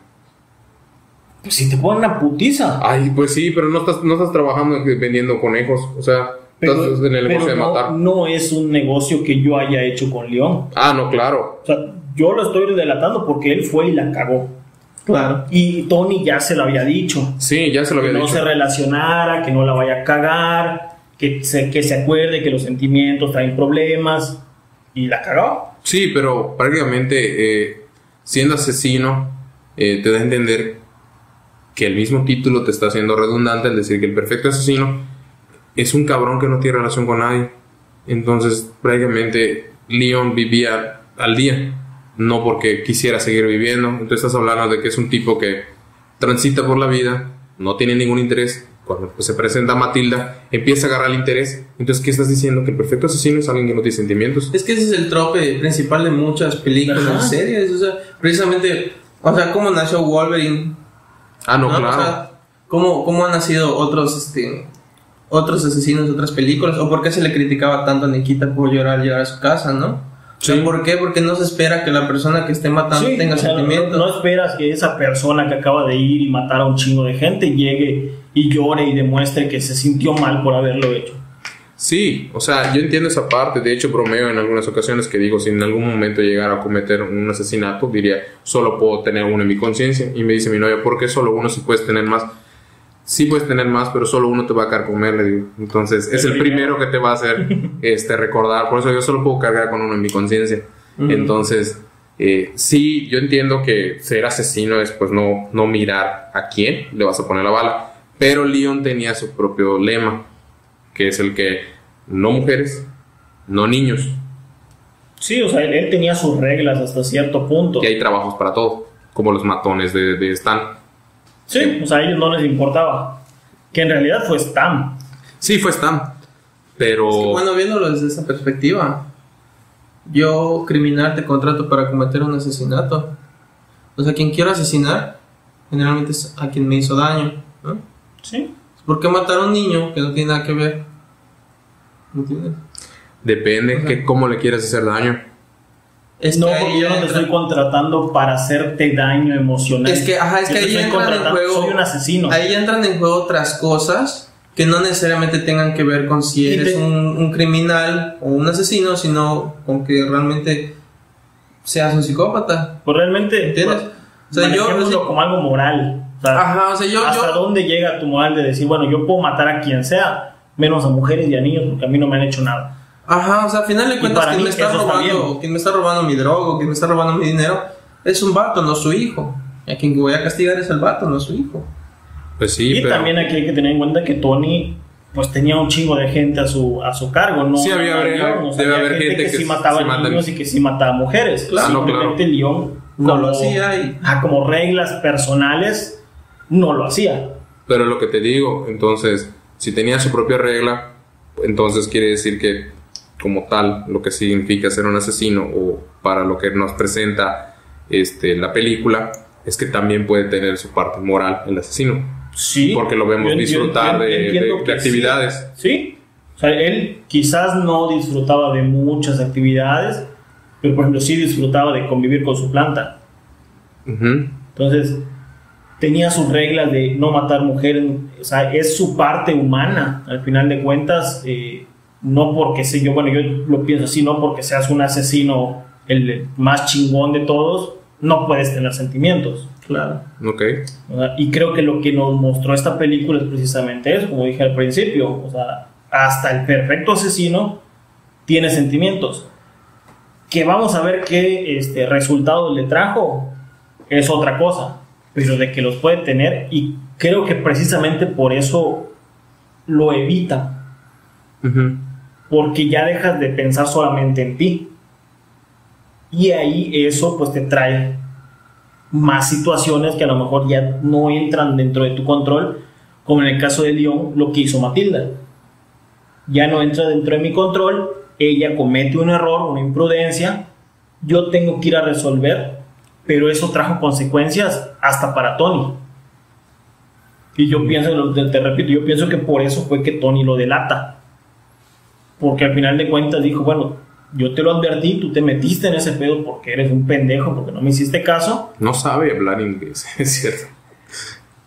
Pues si te ponen una putiza. Ay, pues sí, pero no estás, no estás trabajando vendiendo conejos, o sea... Pero, en el negocio pero no, de matar. No es un negocio que yo haya hecho con León. Ah, no, claro. O sea, yo lo estoy delatando porque él fue y la cagó. Claro. Y Tony ya se lo había dicho. Sí, ya se lo había dicho. Que no se relacionara, que no la vaya a cagar, que se, que se acuerde que los sentimientos traen problemas. Y la cagó. Sí, pero prácticamente, eh, siendo asesino, eh, te da a entender que el mismo título te está haciendo redundante al decir que el perfecto asesino es un cabrón que no tiene relación con nadie. Entonces prácticamente León vivía al día, no porque quisiera seguir viviendo. Entonces estás hablando de que es un tipo que transita por la vida, no tiene ningún interés. Cuando se presenta Matilda, empieza a agarrar el interés. Entonces, ¿qué estás diciendo? Que el perfecto asesino es alguien que no tiene sentimientos. Es que ese es el trope principal de muchas películas, ajá, series. O sea, precisamente, o sea, ¿cómo nació Wolverine? Ah, no, ¿no? Claro. O sea, ¿cómo, cómo han nacido otros este... otros asesinos, otras películas? ¿O por qué se le criticaba tanto a Nikita por llorar, llegar a su casa, no? Sí. O sea, ¿por qué? Porque no se espera que la persona que esté matando sí, tenga o sea, sentimientos. No, no esperas que esa persona que acaba de ir y matar a un chingo de gente llegue y llore y demuestre que se sintió mal por haberlo hecho. Sí, o sea, yo entiendo esa parte. De hecho, bromeo en algunas ocasiones que digo, si en algún momento llegara a cometer un asesinato, diría, solo puedo tener uno en mi conciencia. Y me dice mi novia, ¿por qué solo uno si puedes tener más? Sí puedes tener más, pero solo uno te va a carcomer, le digo. Entonces, es el primero que te va a hacer este, recordar. Por eso yo solo puedo cargar con uno en mi conciencia. Uh-huh. Entonces, eh, sí, yo entiendo que ser asesino es pues no, no mirar a quién le vas a poner la bala. Pero León tenía su propio lema, que es el que no mujeres, no niños. Sí, o sea, él, él tenía sus reglas hasta cierto punto. Y hay trabajos para todo, como los matones de, de Stan. Sí, o sea, a ellos no les importaba. Que en realidad fue Stan. Sí, fue Stan. Pero... Es que, bueno, viéndolo desde esa perspectiva, yo, criminal, te contrato para cometer un asesinato. O sea, quien quiero asesinar generalmente es a quien me hizo daño, ¿no? Sí. ¿Por qué matar a un niño que no tiene nada que ver? ¿Me entiendes? Depende, o sea, que cómo le quieras hacer daño. Es no, porque yo no te entra... estoy contratando para hacerte daño emocional. Es que, ajá, es yo que ahí entran en juego. Soy un asesino. Ahí entran en juego otras cosas que no necesariamente tengan que ver con si eres te... un, un criminal o un asesino, sino con que realmente seas un psicópata. Pues realmente, ¿entiendes? Pues, o sea, yo así... como algo moral. O sea, ajá, o sea, yo, hasta yo... dónde llega tu moral de decir, bueno, yo puedo matar a quien sea, menos a mujeres y a niños, porque a mí no me han hecho nada. Ajá, o sea, al final de cuentas, quien me está robando, quien me está robando mi droga, quien me está robando mi dinero, es un vato, no su hijo. A quien voy a castigar es el vato, no su hijo. Pues sí, y pero... también aquí hay que tener en cuenta que Tony pues tenía un chingo de gente a su a su cargo, ¿no? Sí, había, había, León, o sea, debe había haber gente que, que sí mataba a niños y que sí mataba mujeres. Claro, simplemente claro. León no lo hacía y... ah, como reglas personales no lo hacía. Pero lo que te digo, entonces, si tenía su propia regla, entonces quiere decir que como tal, lo que significa ser un asesino, o para lo que nos presenta este, la película, es que también puede tener su parte moral el asesino. Sí, porque lo vemos entiendo, disfrutar entiendo, de, de, de actividades. Sí, sí. O sea, él quizás no disfrutaba de muchas actividades, pero por ejemplo sí disfrutaba de convivir con su planta. Uh-huh. Entonces tenía sus reglas de no matar mujeres. O sea, es su parte humana. Al final de cuentas, eh, no porque sé yo, bueno, yo lo pienso así, no porque seas un asesino el más chingón de todos, no puedes tener sentimientos. Claro. Okay. Y creo que lo que nos mostró esta película es precisamente eso, como dije al principio. O sea, hasta el perfecto asesino tiene sentimientos. Que vamos a ver qué este, resultados le trajo es otra cosa, pero de que los puede tener, y creo que precisamente por eso lo evita. Uh-huh. Porque ya dejas de pensar solamente en ti. Y ahí eso pues te trae más situaciones que a lo mejor ya no entran dentro de tu control, como en el caso de León, lo que hizo Matilda. Ya no entra dentro de mi control, ella comete un error, una imprudencia, yo tengo que ir a resolver, pero eso trajo consecuencias hasta para Tony. Y yo pienso, te repito, yo pienso que por eso fue que Tony lo delata, porque al final de cuentas dijo, bueno, yo te lo advertí, tú te metiste en ese pedo porque eres un pendejo, porque no me hiciste caso. No sabe hablar inglés, es cierto.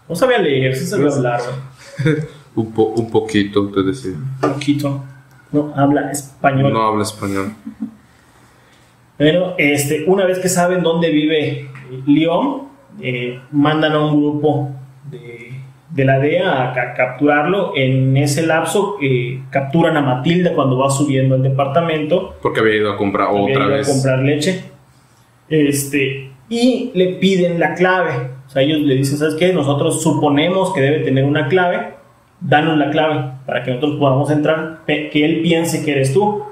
No sabía leer, sí sabía hablar, güey. Un, po- un poquito, te decía. Un poquito. No habla español. No habla español. Bueno, este, una vez que saben dónde vive León, eh, mandan a un grupo de, de la D E A a ca- capturarlo. En ese lapso eh, capturan a Matilda cuando va subiendo al departamento, porque había ido a comprar otra vez a comprar leche, este, y le piden la clave. O sea, ellos le dicen, ¿sabes qué? Nosotros suponemos que debe tener una clave, danos la clave para que nosotros podamos entrar, pe- que él piense que eres tú.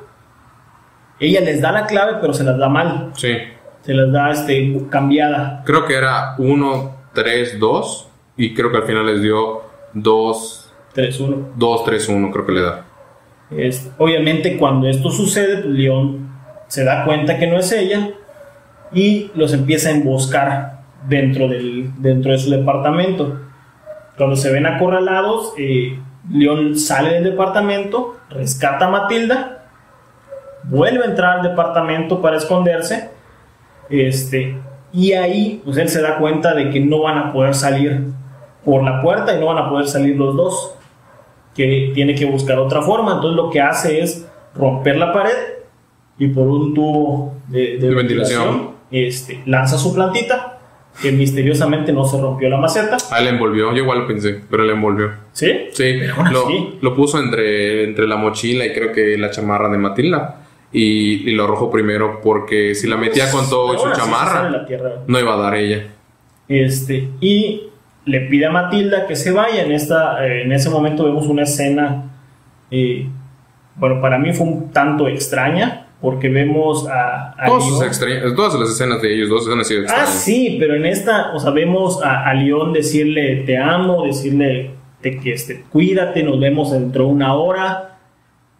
Ella les da la clave, pero se las da mal. Sí. Se las da este, cambiada. Creo que era uno, tres, dos. Y creo que al final les dio dos tres uno. dos tres uno creo que le da. Es, obviamente cuando esto sucede, pues León se da cuenta que no es ella y los empieza a emboscar dentro, del, dentro de su departamento. Cuando se ven acorralados, eh, León sale del departamento, rescata a Matilda, vuelve a entrar al departamento para esconderse, este, y ahí pues él se da cuenta de que no van a poder salir por la puerta y no van a poder salir los dos, que tiene que buscar otra forma. Entonces lo que hace es romper la pared y por un tubo de, de, de ventilación, ventilación. Este, lanza su plantita, que misteriosamente no se rompió la maceta. Ah, la envolvió, yo igual lo pensé, pero la envolvió. ¿Sí? Sí, lo, lo puso entre, entre la mochila y creo que la chamarra de Matilda. Y, y lo arrojó primero porque si la metía pues, con todo y su chamarra sí no iba a dar ella. Este, y le pide a Matilda que se vaya. En, esta, eh, en ese momento vemos una escena, eh, bueno, para mí fue un tanto extraña, porque vemos a, a León. Extraña, todas las escenas de ellos dos han sido extrañas. Ah, sí, pero en esta, o sea, vemos a, a León decirle te amo, decirle te, que este, cuídate, nos vemos dentro de una hora.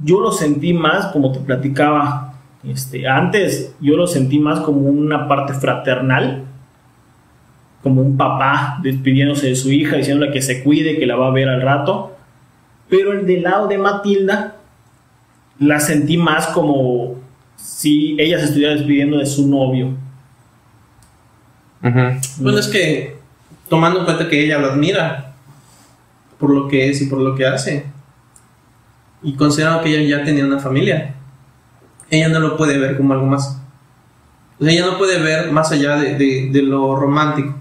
Yo lo sentí más, como te platicaba este, antes, yo lo sentí más como una parte fraternal, como un papá despidiéndose de su hija, diciéndole que se cuide, que la va a ver al rato. Pero el del lado de Matilda la sentí más como si ella se estuviera despidiendo de su novio. Uh-huh. Pues es que tomando en cuenta que ella lo admira por lo que es y por lo que hace, y considerando que ella ya tenía una familia, ella no lo puede ver como algo más. O sea, ella no puede ver más allá de, de, de lo romántico.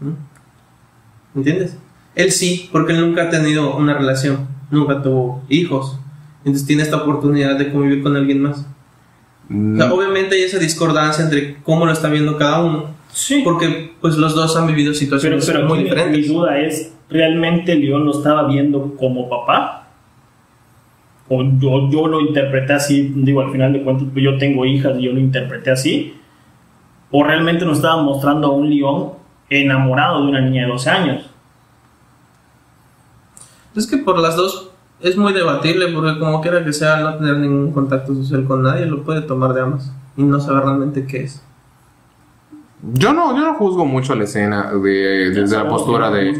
¿Me entiendes? Él sí, porque él nunca ha tenido una relación. nunca tuvo hijos. Entonces tiene esta oportunidad de convivir con alguien más. Mm. O sea, obviamente hay esa discordancia entre cómo lo está viendo cada uno. Sí. Porque pues los dos han vivido situaciones pero, pero muy diferentes. Mi duda es, ¿realmente León lo estaba viendo como papá? O yo, yo lo interpreté así, digo, al final de cuentas yo tengo hijas y yo lo interpreté así. O realmente nos estaba mostrando a un León enamorado de una niña de doce años. Es que por las dos es muy debatible, porque como quiera que sea, no tener ningún contacto social con nadie lo puede tomar de ambas y no saber realmente qué es. Yo no, yo no juzgo mucho la escena de, desde la postura de...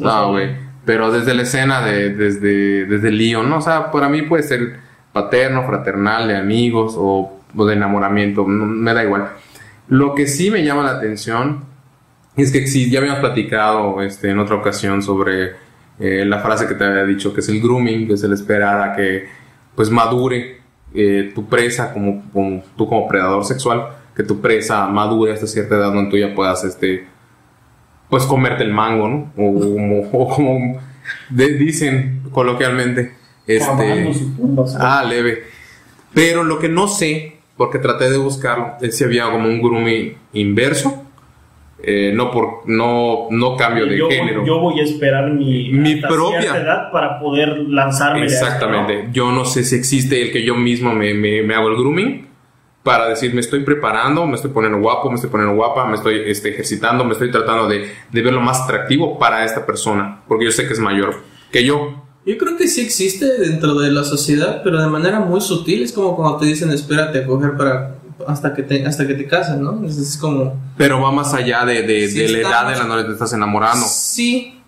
No, güey, pero desde la escena de desde, desde Leon, ¿no? O sea, para mí puede ser paterno, fraternal, de amigos o, o de enamoramiento, no, me da igual. Lo que sí me llama la atención es que sí, ya habíamos platicado este, en otra ocasión sobre... Eh, la frase que te había dicho, que es el grooming, que es el esperar a que pues madure eh, tu presa, como, como tú como predador sexual, que tu presa madure hasta cierta edad donde tú ya puedas este pues comerte el mango, ¿no? O como, o como de, dicen coloquialmente, este ah leve. Pero lo que no sé, porque traté de buscarlo, es si había como un grooming inverso. Eh, no por no no cambio de yo género voy, yo voy a esperar mi, mi propia edad para poder lanzarme exactamente esto, ¿no? Yo no sé si existe el que yo mismo me, me, me hago el grooming para decir me estoy preparando, me estoy poniendo guapo, me estoy poniendo guapa, me estoy este, ejercitando, me estoy tratando de, de verlo más atractivo para esta persona, porque yo sé que es mayor que yo. Yo creo que sí existe dentro de la sociedad, pero de manera muy sutil. Es como cuando te dicen espérate a coger para hasta que te hasta que te casas, ¿no? Es, es como... Pero va más allá de, de, sí, de la edad en la donde te estás enamorando. Sí.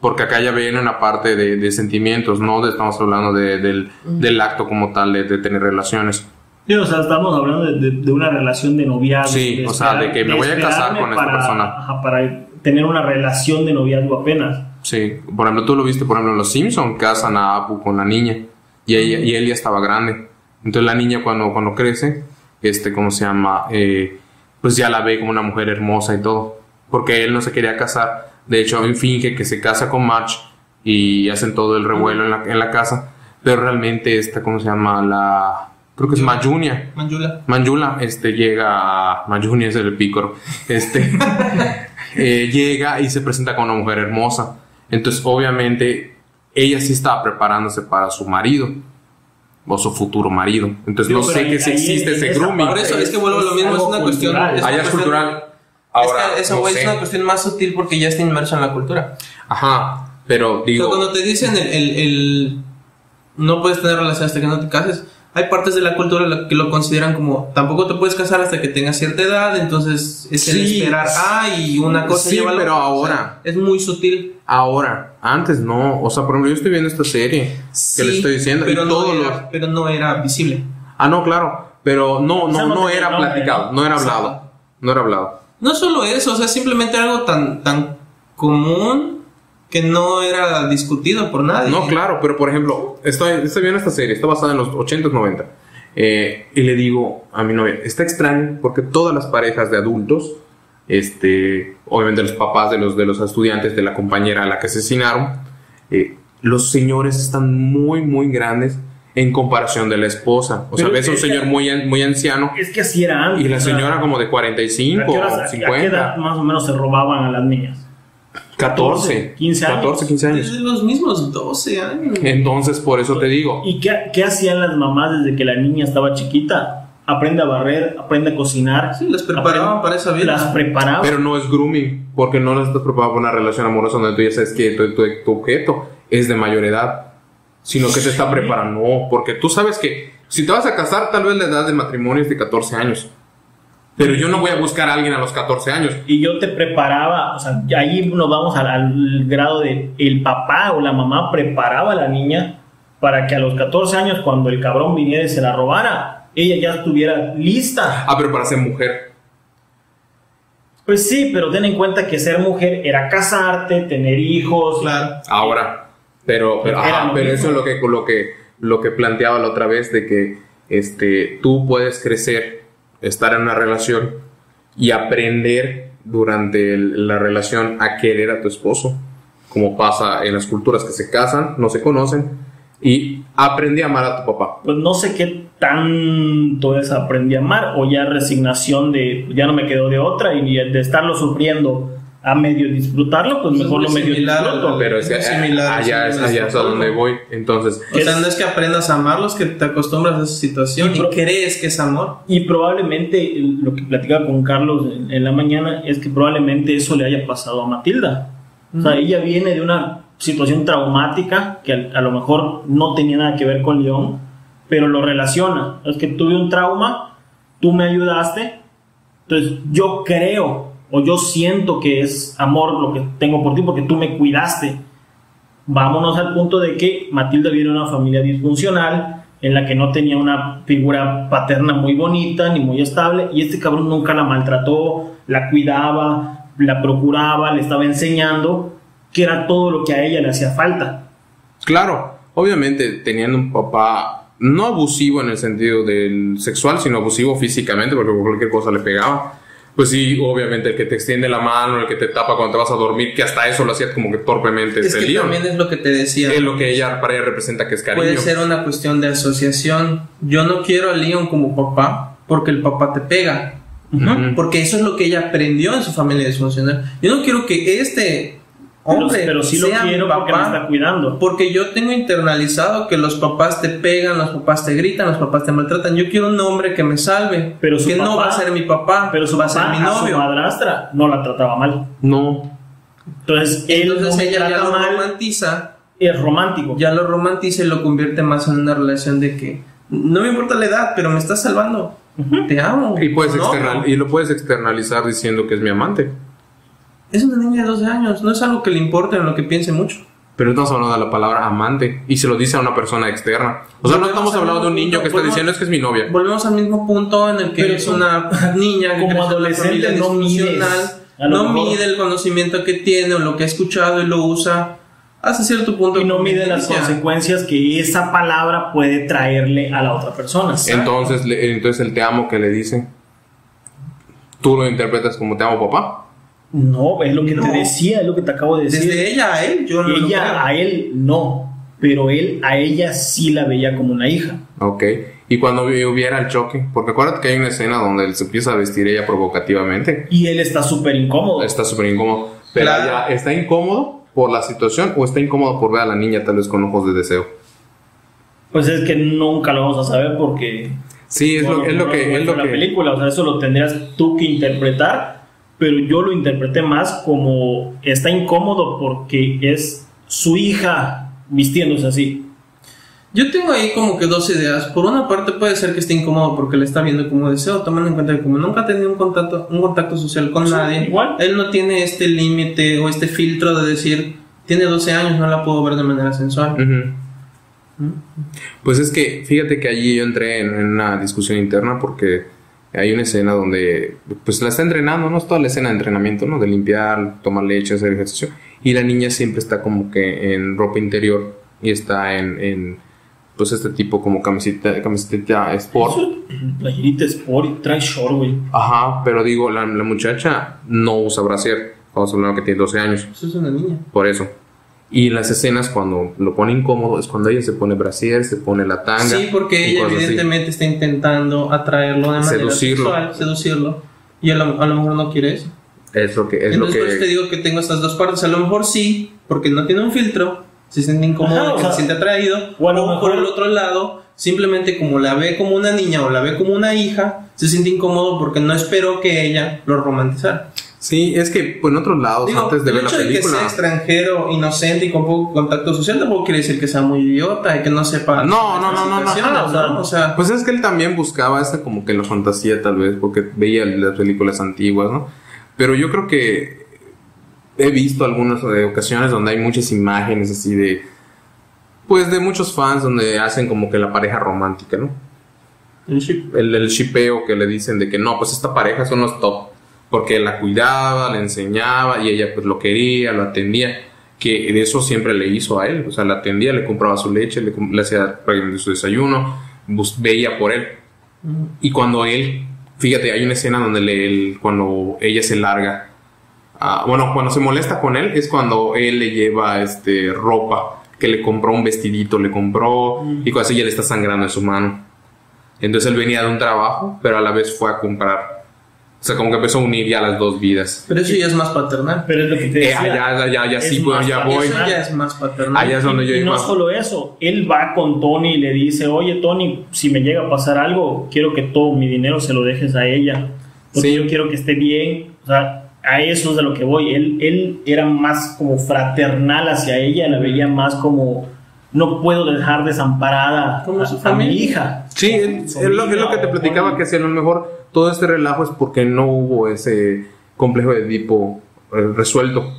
Porque acá ya viene una parte de, de sentimientos, ¿no? De, estamos hablando de, del, mm. del acto como tal de, de tener relaciones. Sí, o sea, estamos hablando de, de, de una relación de noviazgo. Sí, de esperar, o sea, de que me de voy a casar con para, esta persona. Ajá, para tener una relación de noviazgo apenas. Sí, por ejemplo, tú lo viste, por ejemplo, en Los Simpson casan a Apu con la niña y, ella, y él ya estaba grande. Entonces la niña cuando, cuando crece... Este, ¿cómo se llama? Eh, pues ya la ve como una mujer hermosa y todo. Porque él no se quería casar. De hecho, finge que se casa con Marge y hacen todo el revuelo en la, en la casa. Pero realmente, esta, ¿cómo se llama? La. Creo que es Mayunia. Manjula. Manjula, este, llega. A, Mayunia es el pícoro. Este. eh, llega y se presenta con una mujer hermosa. Entonces, obviamente, ella sí estaba preparándose para su marido. O su futuro marido. Entonces no sé que si existe ese grooming. Por eso es que vuelvo a lo mismo. Es una cuestión cultural. Es una cuestión más sutil porque ya está inmerso en la cultura. Ajá. Pero digo, o sea, cuando te dicen el, el, el no puedes tener relación hasta que no te cases, hay partes de la cultura que lo consideran como tampoco te puedes casar hasta que tengas cierta edad. Entonces es el sí, esperar ah, y una cosa sí, lleva a la otra. Pero ahora, o sea, es muy sutil. Ahora, antes no. O sea, por ejemplo, yo estoy viendo esta serie sí, que le estoy diciendo pero, y todo no era, lo... pero no era visible. Ah, no, claro. Pero no, no, o sea, no, no era nombre, platicado, no, no era hablado. O sea, no era hablado. No solo eso, o sea, simplemente algo tan, tan común que no era discutido por nadie. No, claro, pero por ejemplo, estoy, estoy viendo esta serie, está basada en los ochentas, noventas. Eh, y le digo a mi novia, está extraño porque todas las parejas de adultos, este, obviamente los papás de los, de los estudiantes, de la compañera a la que asesinaron, eh, los señores están muy, muy grandes en comparación de la esposa. O pero sea, ves a un señor muy, muy anciano. Es que así era antes. Y la señora era, como de cuarenta y cinco o cincuenta. ¿A qué edad más o menos se robaban a las niñas? catorce, quince años. catorce, quince años. Desde los mismos doce años. Entonces, por eso te digo. ¿Y qué, qué hacían las mamás desde que la niña estaba chiquita? Aprende a barrer, aprende a cocinar. Sí, las preparaban para esa vida. Las preparaban. Pero no es grooming, porque no las estás preparando para una relación amorosa donde tú ya sabes que tu, tu, tu objeto es de mayor edad, sino que sí. te está preparando. No, porque tú sabes que si te vas a casar, tal vez la edad de matrimonio es de catorce años. Pero yo no voy a buscar a alguien a los catorce años. Y yo te preparaba, o sea, ahí nos vamos al, al grado de el papá o la mamá preparaba a la niña para que a los catorce años, cuando el cabrón viniera y se la robara, ella ya estuviera lista. Ah, pero para ser mujer. Pues sí, pero ten en cuenta que ser mujer era casarte, tener hijos. Claro. Ahora, pero, pero, pero, ajá, pero eso es lo que, lo, que, lo que planteaba la otra vez, de que este, tú puedes crecer, estar en una relación y aprender durante el, la relación a querer a tu esposo. como pasa en las culturas que se casan, no se conocen, y aprendí a amar a tu papá. Pues no sé qué tanto es aprendí a amar, o ya resignación de ya no me quedó de otra, y de estarlo sufriendo a medio disfrutarlo, pues mejor lo medio disfruto. Pero es que similar, allá es allá a donde voy. Entonces, o sea, no es que aprendas a amarlos, que te acostumbras a esa situación y, y crees que es amor. Y probablemente lo que platicaba con Carlos en, en la mañana es que probablemente eso le haya pasado a Matilda. O sea, ella viene de una situación traumática que a lo mejor no tenía nada que ver con León, pero lo relaciona. Es que tuve un trauma, tú me ayudaste, entonces yo creo o yo siento que es amor lo que tengo por ti porque tú me cuidaste. Vámonos al punto de que Matilda viene de una familia disfuncional en la que no tenía una figura paterna muy bonita ni muy estable, y este cabrón nunca la maltrató, la cuidaba, la procuraba, le estaba enseñando, que era todo lo que a ella le hacía falta. Claro, obviamente teniendo un papá no abusivo en el sentido del sexual, sino abusivo físicamente, porque cualquier cosa le pegaba. Pues sí, obviamente el que te extiende la mano, el que te tapa cuando te vas a dormir, que hasta eso lo hacía como que torpemente. Es que lío, también es lo que te decía. Es lo que ella para ella representa, que es cariño. Puede ser una cuestión de asociación. Yo no quiero a León como papá porque el papá te pega. Uh-huh. Uh-huh. Porque eso es lo que ella aprendió en su familia disfuncional. Yo no quiero que este hombre, pero, pero sí sea lo quiero mi papá, porque me está cuidando. Porque yo tengo internalizado que los papás te pegan, los papás te gritan, los papás te maltratan. Yo quiero un hombre que me salve, pero su que papá, no va a ser mi papá, pero su va papá a ser mi novio. Su madrastra no la trataba mal. No. Entonces él Entonces no ella ya lo mal, romantiza. Es romántico. Ya lo romantiza y lo convierte más en una relación de que no me importa la edad, pero me está salvando. Te amo. Y, puedes no, external, no. y lo puedes externalizar diciendo que es mi amante. Es una niña de doce años. No es algo que le importe o en lo que piense mucho. Pero estamos hablando de la palabra amante, y se lo dice a una persona externa. O sea, no estamos hablando de un niño punto, que está volvemos, diciendo es que es mi novia. Volvemos al mismo punto en el que pero es una niña como adolescente, no mide No mide el conocimiento que tiene o lo que ha escuchado y lo usa hasta cierto punto, y no mide las consecuencias que esa palabra puede traerle a la otra persona. Entonces, le, entonces el te amo que le dicen, ¿tú lo interpretas como te amo, papá? No, es lo que no. te decía, es lo que te acabo de decir. Desde ella a él, yo no Ella a él no, pero él a ella sí la veía como una hija. Ok, y cuando hubiera el choque, porque acuérdate que hay una escena donde él se empieza a vestir ella provocativamente. Y él está súper incómodo. Está súper incómodo, pero claro. ella está incómodo por la situación, o está incómodo por ver a la niña tal vez con ojos de deseo. Pues es que nunca lo vamos a saber porque sí, es bueno, lo, es lo no que es lo la que... película, o sea, eso lo tendrías tú que interpretar, pero yo lo interpreté más como está incómodo porque es su hija vistiéndose así. Yo tengo ahí como que dos ideas. Por una parte puede ser que esté incómodo porque le está viendo como deseo, tomando en cuenta que como nunca ha tenido un contacto, un contacto social con o sea, nadie, igual. él no tiene este límite o este filtro de decir, tiene doce años, no la puedo ver de manera sensual. Uh-huh. ¿Mm? Pues es que, fíjate que allí yo entré en, en una discusión interna porque hay una escena donde pues la está entrenando, ¿no? Es toda la escena de entrenamiento, ¿no? De limpiar, tomar leche, hacer ejercicio. Y la niña siempre está como que en ropa interior y está en... en pues este tipo como camiseta, camiseta sport. Playerita sport y trae short, güey. Ajá, pero digo, la, la muchacha no usa brasier. Vamos a hablar que tiene doce años. Eso es una niña. Por eso. Y las escenas cuando lo pone incómodo es cuando ella se pone brasier, se pone la tanga. Sí, porque ella evidentemente así. está intentando atraerlo de manera seducirlo. sexual, seducirlo. Y a lo, a lo mejor no quiere eso. Es lo que... Es Entonces lo que... por eso te digo que tengo estas dos partes. A lo mejor sí, porque no tiene un filtro. Se siente incómodo, Ajá, o sea, se siente atraído. O, o por el otro lado, simplemente como la ve como una niña o la ve como una hija, se siente incómodo porque no esperó que ella lo romantizara. Sí, es que pues, en otros lados, Digo, antes de ver la película... el hecho de que sea extranjero, inocente y con poco contacto social tampoco quiere decir que sea muy idiota y que no sepa... No, no, no, no, no, no, no, no. O sea, pues es que él también buscaba esa como que la fantasía tal vez, porque veía las películas antiguas, ¿no? Pero yo creo que... he visto algunas ocasiones donde hay muchas imágenes así de... pues de muchos fans donde hacen como que la pareja romántica, ¿no? El shippeo que le dicen de que no, pues esta pareja son los top. Porque la cuidaba, la enseñaba y ella pues lo quería, lo atendía. Que de eso siempre le hizo a él. O sea, la atendía, le compraba su leche, le, le hacía su desayuno, bus, veía por él. Y cuando él... fíjate, hay una escena donde le, él, cuando ella se larga... Ah, bueno, cuando se molesta con él es cuando él le lleva este ropa, que le compró un vestidito, le compró, mm. y casi ya le está sangrando en su mano. Entonces él venía de un trabajo, pero a la vez fue a comprar. O sea, como que empezó a unir ya las dos vidas. Pero eso ya es más paternal. Pero es lo que te decía. Eh, allá, allá, allá sí, pues ya voy. Eso ya es más paternal. Allá es donde y, yo y no más. Solo eso, él va con Tony y le dice, oye Tony, si me llega a pasar algo, quiero que todo mi dinero se lo dejes a ella. Porque sí. yo quiero que esté bien. O sea, a eso es de lo que voy. Él, él era más como fraternal hacia ella, la veía más como... no puedo dejar desamparada como su familia. A mi hija. Sí, es, es, lo, es lo que te platicaba, que si a lo mejor todo este relajo es porque no hubo ese complejo de Edipo resuelto.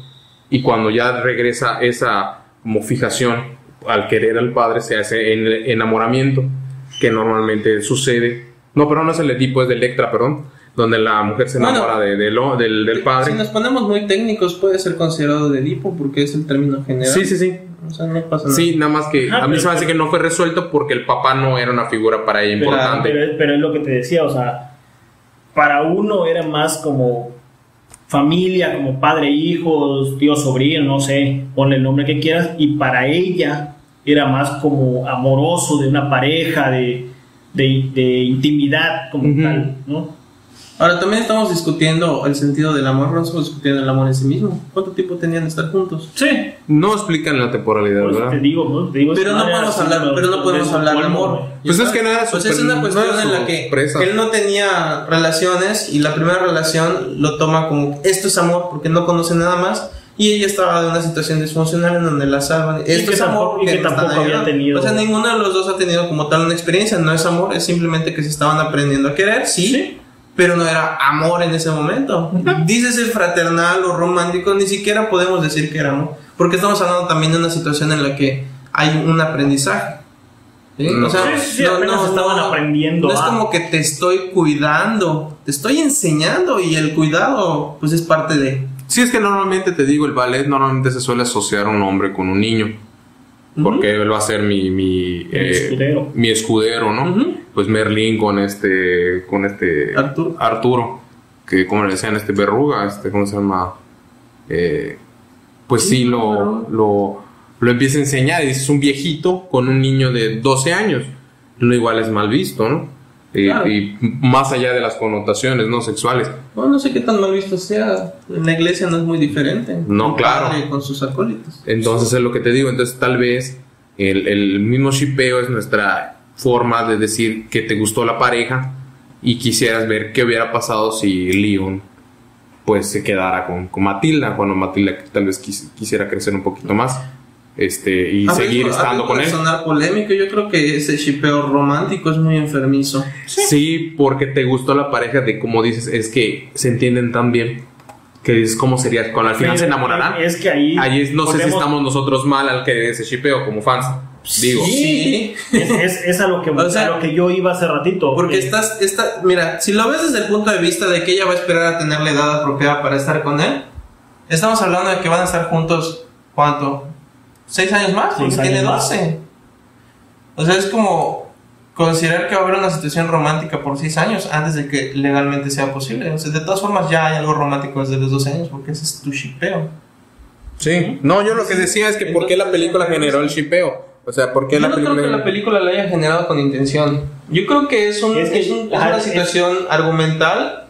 Y cuando ya regresa esa como fijación al querer al padre, se hace el enamoramiento, que normalmente sucede. No, pero no es el Edipo, es de Electra, perdón, donde la mujer se enamora bueno, de, de lo, del, del padre. Si nos ponemos muy técnicos, puede ser considerado de Edipo porque es el término general. Sí, sí, sí. O sea, no pasa nada. Sí, nada más que ah, a mí pero, se me hace pero, que no fue resuelto porque el papá no era una figura para ella pero, importante. Pero, pero es lo que te decía, o sea, para uno era más como familia, como padre, hijos, tío, sobrino, no sé, ponle el nombre que quieras, y para ella era más como amoroso, de una pareja, de, de, de intimidad como uh-huh. tal, ¿no? Ahora, también estamos discutiendo el sentido del amor, no estamos discutiendo el amor en sí mismo. ¿Cuánto tiempo tenían de estar juntos? Sí. No explican la temporalidad, pues ¿verdad? Te digo, ¿no? Te digo, pero, no podemos hablar, pero no podemos hablar de amor. Pues es que nada, pues es una cuestión en la que él no tenía relaciones y la primera relación lo toma como esto es amor porque no conoce nada más. Y ella estaba en una situación disfuncional en donde la salvan. Y esto es tampoco, amor que, que tampoco había tenido. O sea, ninguno de los dos ha tenido como tal una experiencia. No es amor, es simplemente que se estaban aprendiendo a querer, sí. ¿Sí? Pero no era amor en ese momento. Uh-huh. Dices el fraternal o romántico, ni siquiera podemos decir que era amor. Porque estamos hablando también de una situación en la que hay un aprendizaje. ¿Sí? No. O sea, sí, sí, no, no, estaban no, aprendiendo. No es como que te estoy cuidando, te estoy enseñando y el cuidado pues es parte de... Sí, es que normalmente te digo, el ballet normalmente se suele asociar a un hombre con un niño. Porque uh-huh. él va a ser mi mi, eh, escudero. mi escudero, ¿no? Uh-huh. Pues Merlín con este con este Arturo, Arturo que como le decían este verruga, este cómo se llama, eh, pues sí, sí lo, lo lo empieza a enseñar y es un viejito con un niño de doce años, lo igual es mal visto, ¿no? Y, claro. y más allá de las connotaciones no sexuales. Bueno, no sé qué tan mal visto sea. En la iglesia no es muy diferente. No, claro. Con sus acólitos. Entonces es lo que te digo. Entonces tal vez el, el mismo shippeo es nuestra forma de decir que te gustó la pareja y quisieras ver qué hubiera pasado si León pues se quedara con, con Matilda. Bueno, Matilda tal vez quis, quisiera crecer un poquito más. Este, y a seguir mismo, estando con él. Sonar polémico, yo creo que ese shippeo romántico es muy enfermizo. Sí. Sí, porque te gustó la pareja de como dices, es que se entienden tan bien que es como sería cuando al final sí, se enamorarán. Es que ahí, ahí es, no podemos... sé si estamos nosotros mal al querer ese shippeo como fans. Digo, sí, es, es, es a lo que, o sea, a lo que yo iba hace ratito. Porque eh. estás, está, mira, si lo ves desde el punto de vista de que ella va a esperar a tener la edad apropiada para estar con él, estamos hablando de que van a estar juntos, ¿cuánto? Seis años más, porque tiene doce. O sea, es como considerar que va a haber una situación romántica por seis años antes de que legalmente sea posible. O sea, de todas formas ya hay algo romántico desde los doce años, porque ese es tu shippeo. Sí, no, yo lo que decía es que ¿por qué la película generó el shippeo? O sea, ¿por qué yo la no película? Yo creo que la película la haya generado con intención. Yo creo que es, un, es, que, es, un, es una es, situación es, argumental.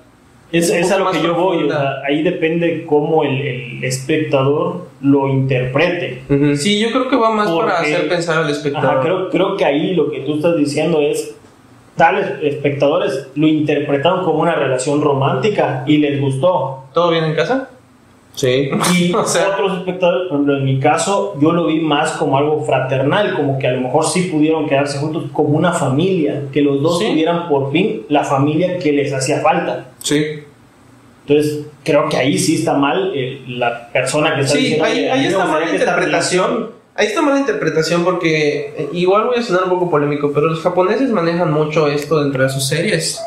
Es, es a lo que yo voy, o sea, ahí depende cómo el, el espectador lo interprete. Uh-huh. Sí, yo creo que va más Porque, para hacer pensar al espectador. Ajá, creo, creo que ahí lo que tú estás diciendo es, tales espectadores lo interpretaron como una relación romántica y les gustó. ¿Todo bien en casa? Sí. Y o sea, otros espectadores, por ejemplo, en mi caso, yo lo vi más como algo fraternal, como que a lo mejor sí pudieron quedarse juntos como una familia, que los dos ¿sí? tuvieran por fin la familia que les hacía falta. Sí. Entonces, creo que ahí sí está mal eh, la persona que está sí, diciendo... Sí, ahí, ahí está mala interpretación. Ahí está mala interpretación porque, igual voy a sonar un poco polémico, pero los japoneses manejan mucho esto dentro de sus series.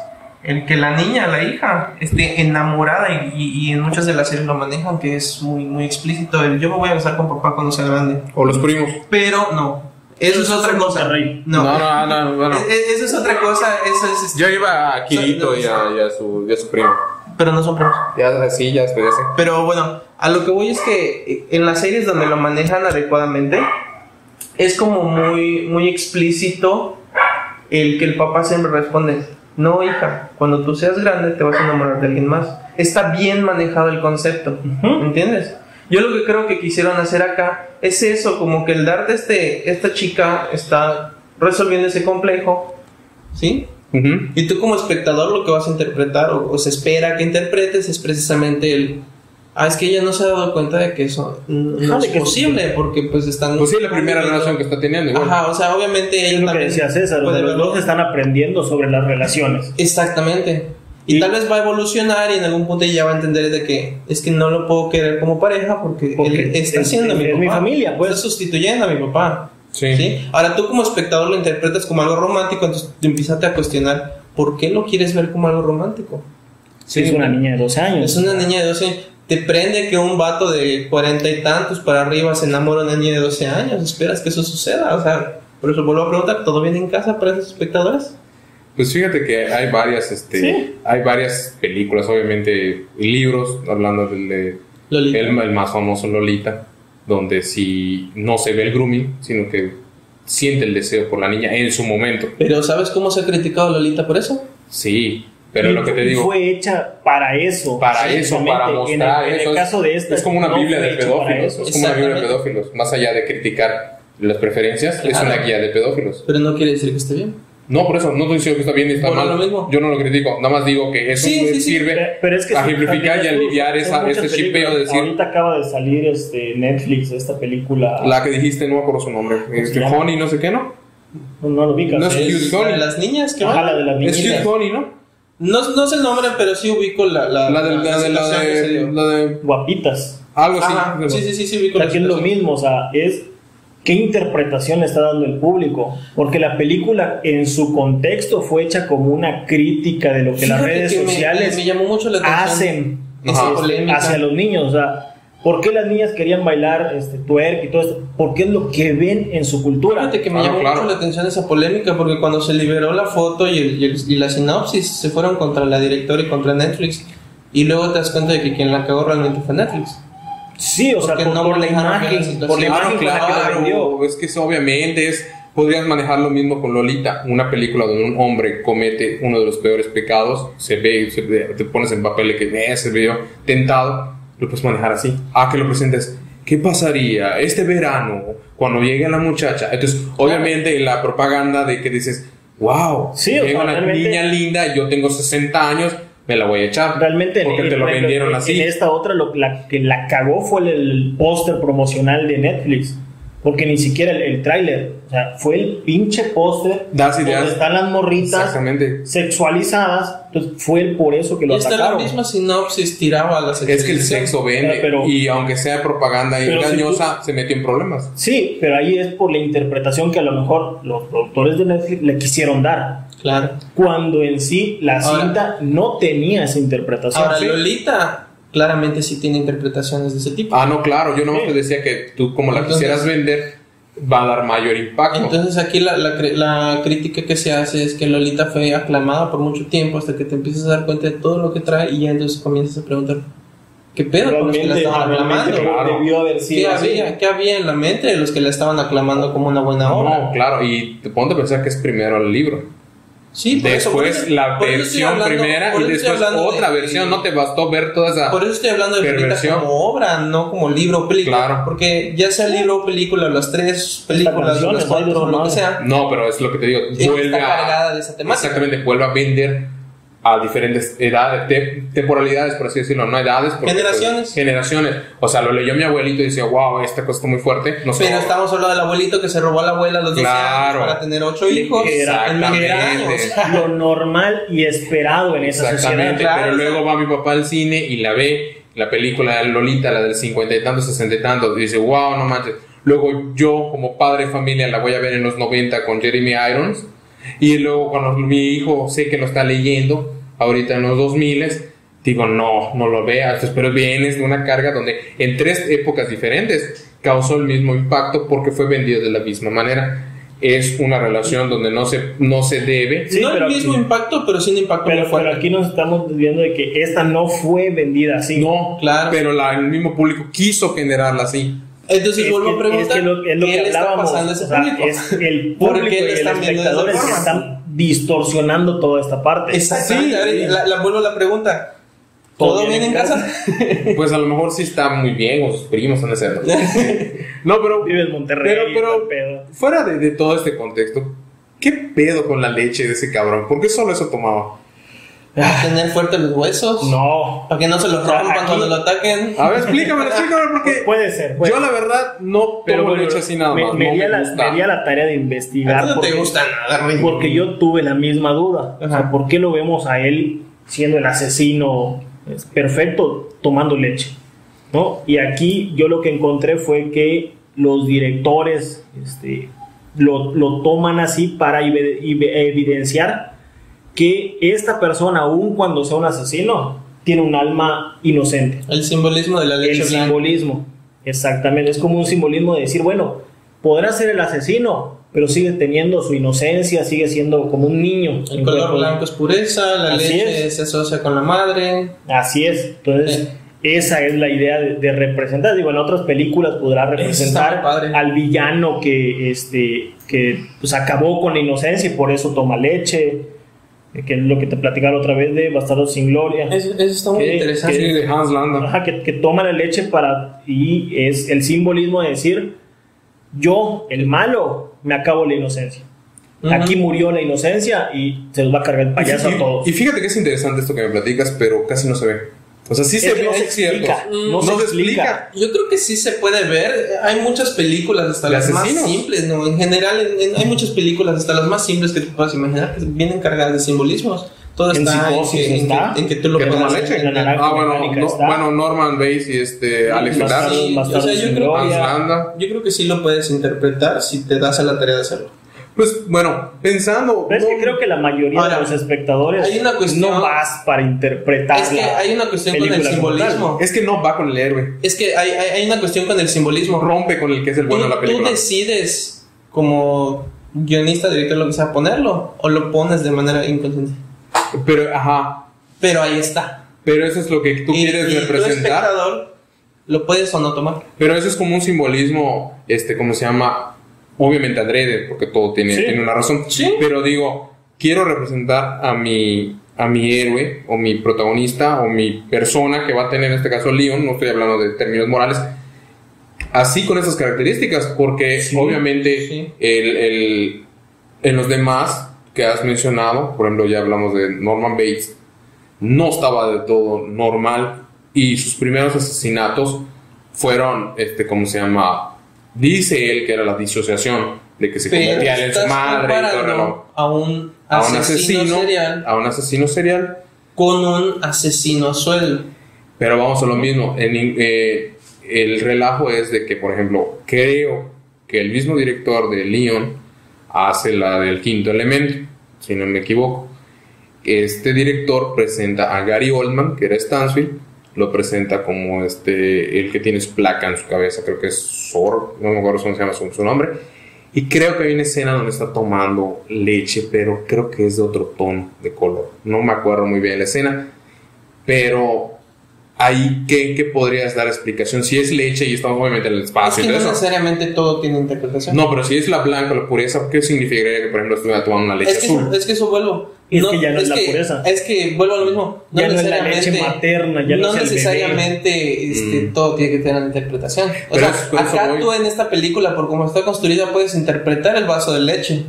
El que la niña, la hija, esté enamorada y, y en muchas de las series lo manejan, que es muy, muy explícito. El yo me voy a besar con papá cuando sea grande. O los primos. Pero no. Eso, eso es otra cosa. No, no, no, no, no, no. Eso es otra cosa. Eso es, yo iba a Kirito y a, y, a su, y a su primo. pero no son premios. Ya, sí, ya después ya sé. Pero bueno, a lo que voy es que en las series donde lo manejan adecuadamente, es como muy, muy explícito el que el papá siempre responde: no, hija, cuando tú seas grande te vas a enamorar de alguien más. Está bien manejado el concepto, uh-huh. ¿Entiendes? Yo lo que creo que quisieron hacer acá es eso, como que el dar de este, esta chica está resolviendo ese complejo, ¿sí? Uh-huh. Y tú como espectador lo que vas a interpretar o, o se espera que interpretes es precisamente el... Ah, es que ella no se ha dado cuenta de que eso no es posible, porque pues están... Pues sí, la primera relación que está teniendo. Igual. Ajá, o sea, obviamente... Es lo que decía César, los verlo. dos están aprendiendo sobre las relaciones. Exactamente. Y, y tal vez va a evolucionar y en algún punto ella va a entender de que es que no lo puedo querer como pareja porque, porque él está siendo mi papá. Mi familia, pues. Está sustituyendo a mi papá. Sí. sí. Ahora tú como espectador lo interpretas como algo romántico, entonces te empezaste a cuestionar ¿por qué lo quieres ver como algo romántico? Sí, es una niña de doce años. Es una niña de doce años. Te prende que un vato de cuarenta y tantos para arriba se enamora de una niña de doce años. Esperas que eso suceda. O sea, por eso vuelvo a preguntar, ¿todo bien en casa para esos espectadores? Pues fíjate que hay varias este ¿Sí? hay varias películas, obviamente, y libros, hablando del de Lolita. El, el más famoso, Lolita, donde si no se ve el grooming, sino que siente el deseo por la niña en su momento. Pero ¿sabes cómo se ha criticado a Lolita por eso? Sí. Pero y lo que te digo, fue hecha para eso. Para eso, para mostrar en el, en eso. El caso de esta, es como una no biblia de pedófilos. Es como una biblia de pedófilos. Más allá de criticar las preferencias, claro. Es una guía de pedófilos. Pero no quiere decir que esté bien. No, por eso, no estoy diciendo que está bien ni está por mal. Lo mismo. Yo no lo critico. Nada más digo que eso sí, sí, sirve sí, sí. Pero es que a simplificar y aliviar esa, ese chipeo de decir. Ahorita acaba de salir este Netflix, esta película. La que dijiste, no me acuerdo su nombre. Este Honey, no sé qué, ¿no? No lo ubicas. No es Cute Honey. La de las niñas, ¿qué va? Es Cute Honey, ¿no? No, no sé el nombre, pero sí ubico la... La, la, de, la, de, la, de, la de... Guapitas. Algo así. Ajá, sí, sí, sí, sí ubico. O sea, que es lo mismo, o sea, es... ¿Qué interpretación le está dando el público? Porque la película en su contexto fue hecha como una crítica de lo que sí, las redes que sociales... Me, me llamó mucho la atención. Hacen Ajá, hacia los niños, o sea... ¿Por qué las niñas querían bailar este, twerk y todo esto? Porque es lo que ven en su cultura. Fíjate que me ah, llamó claro. mucho la atención esa polémica, porque cuando se liberó la foto y, el, y, el, y la sinopsis, se fueron contra la directora y contra Netflix. Y luego te das cuenta de que quien la cagó realmente fue Netflix. Sí, o porque sea, por, no por la imagen, por la imagen claro, que la vendió. Es que eso, obviamente es... Podrías manejar lo mismo con Lolita, una película donde un hombre comete uno de los peores pecados, se ve, se ve te pones en papel de que eh, se vio tentado. Lo puedes manejar así. Ah, que lo presentes. ¿Qué pasaría este verano cuando llegue la muchacha? Entonces, obviamente, la propaganda de que dices, wow, sí, llega o sea, una niña linda, yo tengo sesenta años, me la voy a echar. Realmente, porque en, te lo en, vendieron en, así. En esta otra, lo, la que la cagó fue el, el póster promocional de Netflix. Porque ni siquiera el, el tráiler, o sea, fue el pinche póster donde están las morritas sexualizadas. Entonces fue el por eso que lo atacaron. Esta la misma sinopsis tiraba a la sexualización. Es que el sexo vende, pero, y aunque sea propaganda engañosa, si tú, se metió en problemas. Sí, pero ahí es por la interpretación que a lo mejor los productores de Netflix le quisieron dar. Claro. Cuando en sí la ahora, cinta no tenía esa interpretación. Ahora, ¿sí? Lolita... Claramente sí tiene interpretaciones de ese tipo. Ah, no, claro, yo no sí. te decía que tú como la entonces, quisieras vender, va a dar mayor impacto. Entonces aquí la, la, la crítica que se hace es que Lolita fue aclamada por mucho tiempo, hasta que te empiezas a dar cuenta de todo lo que trae, y ya entonces comienzas a preguntar ¿qué pedo con los que la estaban aclamando? Claro. Debió haber sido ¿Qué, había, ¿Qué había en la mente de los que la estaban aclamando como una buena obra? No, claro, y te pongo a pensar que es primero el libro. Sí, después eso, la versión hablando, primera y después otra de, versión, no te bastó ver toda esa. Por eso estoy hablando de Lolita como obra, no como libro o película. Claro. Porque ya sea libro o película, las tres películas, las cuatro, lo que sea. No, pero es lo que te digo, vuelve a, cargada de esa temática. Exactamente, vuelve a vender a diferentes edades, te, temporalidades, por así decirlo, no edades, generaciones. Pues, generaciones. O sea, lo leyó mi abuelito y decía, wow, esta cosa está muy fuerte. No sé. Pero estamos hablando del abuelito que se robó a la abuela a los doce años para tener ocho hijos. Exactamente. En lo normal y esperado en esa sociedad. Claro, pero luego va mi papá al cine y la ve, la película de Lolita, la del cincuenta y tantos, sesenta y tantos, y dice, wow, no manches. Luego yo, como padre de familia, la voy a ver en los noventa con Jeremy Irons. Y luego cuando mi hijo sé que lo está leyendo ahorita en los dos mil, digo no, no lo veas, pero vienes de una carga donde en tres épocas diferentes causó el mismo impacto porque fue vendido de la misma manera. es una relación donde no se, no se debe. Sí, no el mismo aquí, impacto, pero sí un impacto pero, muy fuerte. Pero aquí nos estamos viendo de que esta no fue vendida así. No, claro. Pero la, el mismo público quiso generarla así. Entonces vuelvo a preguntar, es que lo, es lo ¿qué que le está pasando a ese o sea, público? Es el público y el espectador que están distorsionando toda esta parte. Exacto. Sí, la, la vuelvo a la pregunta. ¿Todo, ¿Todo bien en casa? casa? Pues a lo mejor sí está muy bien, o sus primos han de ser. No, pero. Vive en Monterrey. Pero, pero pedo. Fuera de, de todo este contexto, ¿qué pedo con la leche de ese cabrón? ¿Por qué solo eso tomaba? ¿Para tener fuertes los huesos? No. ¿Para que no se los rompan cuando lo ataquen? A ver, explícame, explícame, porque. Puede ser. Puede. Yo, la verdad, no pero, tomo pero, leche así nada me, más. Me, no me, la, me di a la tarea de investigar. No porque, te gusta nada, Porque, porque yo tuve la misma duda. O sea, ¿por qué lo vemos a él siendo el asesino? Es perfecto tomando leche, ¿no? Y aquí yo lo que encontré fue que los directores este, lo, lo toman así para evidenciar que esta persona, aun cuando sea un asesino, tiene un alma inocente. El simbolismo de la leche. El blanca. Simbolismo, exactamente. Es como un simbolismo de decir, bueno, podrá ser el asesino, pero sigue teniendo su inocencia, sigue siendo como un niño. El color blanco es pureza, la leche se asocia con la madre. Así es, entonces esa es la idea de, de representar. Digo, en otras películas podrá representar al villano que, este, que pues, acabó con la inocencia y por eso toma leche, que es lo que te platicaba otra vez de Bastardos sin Gloria. Es, eso está muy que, interesante. Que, sí, de Hans Landa. Ajá, que, que toma la leche para, y es el simbolismo de decir, yo, el malo, me acabo la inocencia. Uh-huh. Aquí murió la inocencia y se los va a cargar el payaso y, a todos. Y fíjate que es interesante esto que me platicas, pero casi no se ve. O sea, sí es se ve, no se explica, no, no se, se explica. explica. Yo creo que sí se puede ver. Hay muchas películas, hasta las asesinos? más simples, ¿no? En general, en, en, hay muchas películas, hasta las más simples que te puedas imaginar, que vienen cargadas de simbolismos. Todo en está, en que, está en que tú lo puedas hacer. Ah, bueno, no, bueno, Norman Bates y este Alex Darcy. Sí, o sea, yo creo, que, yo creo que sí lo puedes interpretar si te das a la tarea de hacerlo. Pues bueno, pensando. Pero es que creo que la mayoría ahora, de los espectadores hay una cuestión, no vas para interpretar. Es que hay una cuestión con el simbolismo. Es que no va con el héroe. Es que hay, hay, hay una cuestión con el simbolismo. Rompe con el que es el bueno de la película. Tú decides, como guionista, director, lo que sea, ponerlo o lo pones de manera inconsciente. Pero, ajá. Pero ahí está. Pero eso es lo que tú y, quieres y representar. Tu espectador lo puedes o no tomar. Pero eso es como un simbolismo, este, ¿cómo se llama? Obviamente adrede, porque todo tiene, ¿sí? tiene una razón. ¿Sí? Pero digo, quiero representar a mi, a mi héroe, o mi protagonista, o mi persona que va a tener, en este caso, León. No estoy hablando de términos morales. Así con esas características, porque sí, obviamente sí. El, el, en los demás que has mencionado, por ejemplo, ya hablamos de Norman Bates, no estaba de todo normal y sus primeros asesinatos fueron, este, ¿cómo se llama? Dice él que era la disociación, de que se convertía en su madre y todo, ¿no? A un asesino, a un asesino serial, a un asesino serial con un asesino a sueldo. Pero vamos a lo mismo, en, eh, el relajo es de que, por ejemplo, creo que el mismo director de Leon hace la del Quinto Elemento, si no me equivoco. Este director presenta a Gary Oldman, que era Stansfield, lo presenta como este, el que tiene su placa en su cabeza, creo que es Zorro, no me acuerdo cómo se llama su nombre, y creo que hay una escena donde está tomando leche, pero creo que es de otro tono de color, no me acuerdo muy bien la escena, pero ahí ¿qué, qué podrías dar explicación? Si es leche y estamos obviamente en el espacio. Es que no necesariamente todo tiene interpretación. No, pero si es la blanca, la pureza, ¿qué significaría que, por ejemplo, estuviera tomando una leche es que, azul? Es que eso vuelvo. Es no, que ya no es, es que, la pureza. Es que vuelvo a lo mismo. No ya necesariamente, no es la leche materna, ya no, no es necesariamente este, mm. todo tiene que tener interpretación. O pero sea, acá tú en esta película, por cómo está construida, puedes interpretar el vaso de leche.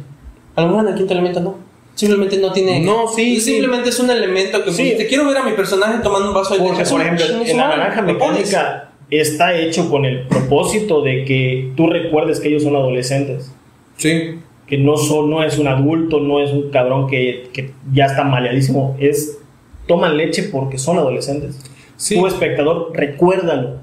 A lo mejor en el Quinto Elemento no. Simplemente no tiene. No, sí. Simplemente sí. Es un elemento que sí. Pues, te quiero ver a mi personaje tomando un vaso de leche. Por ejemplo, en la naranja mecánica está hecho con el propósito de que tú recuerdes que ellos son adolescentes. Sí. Que no, son, no es un adulto, no es un cabrón que, que ya está maleadísimo. Es. Toman leche porque son adolescentes. Sí. Tu espectador, recuérdalo.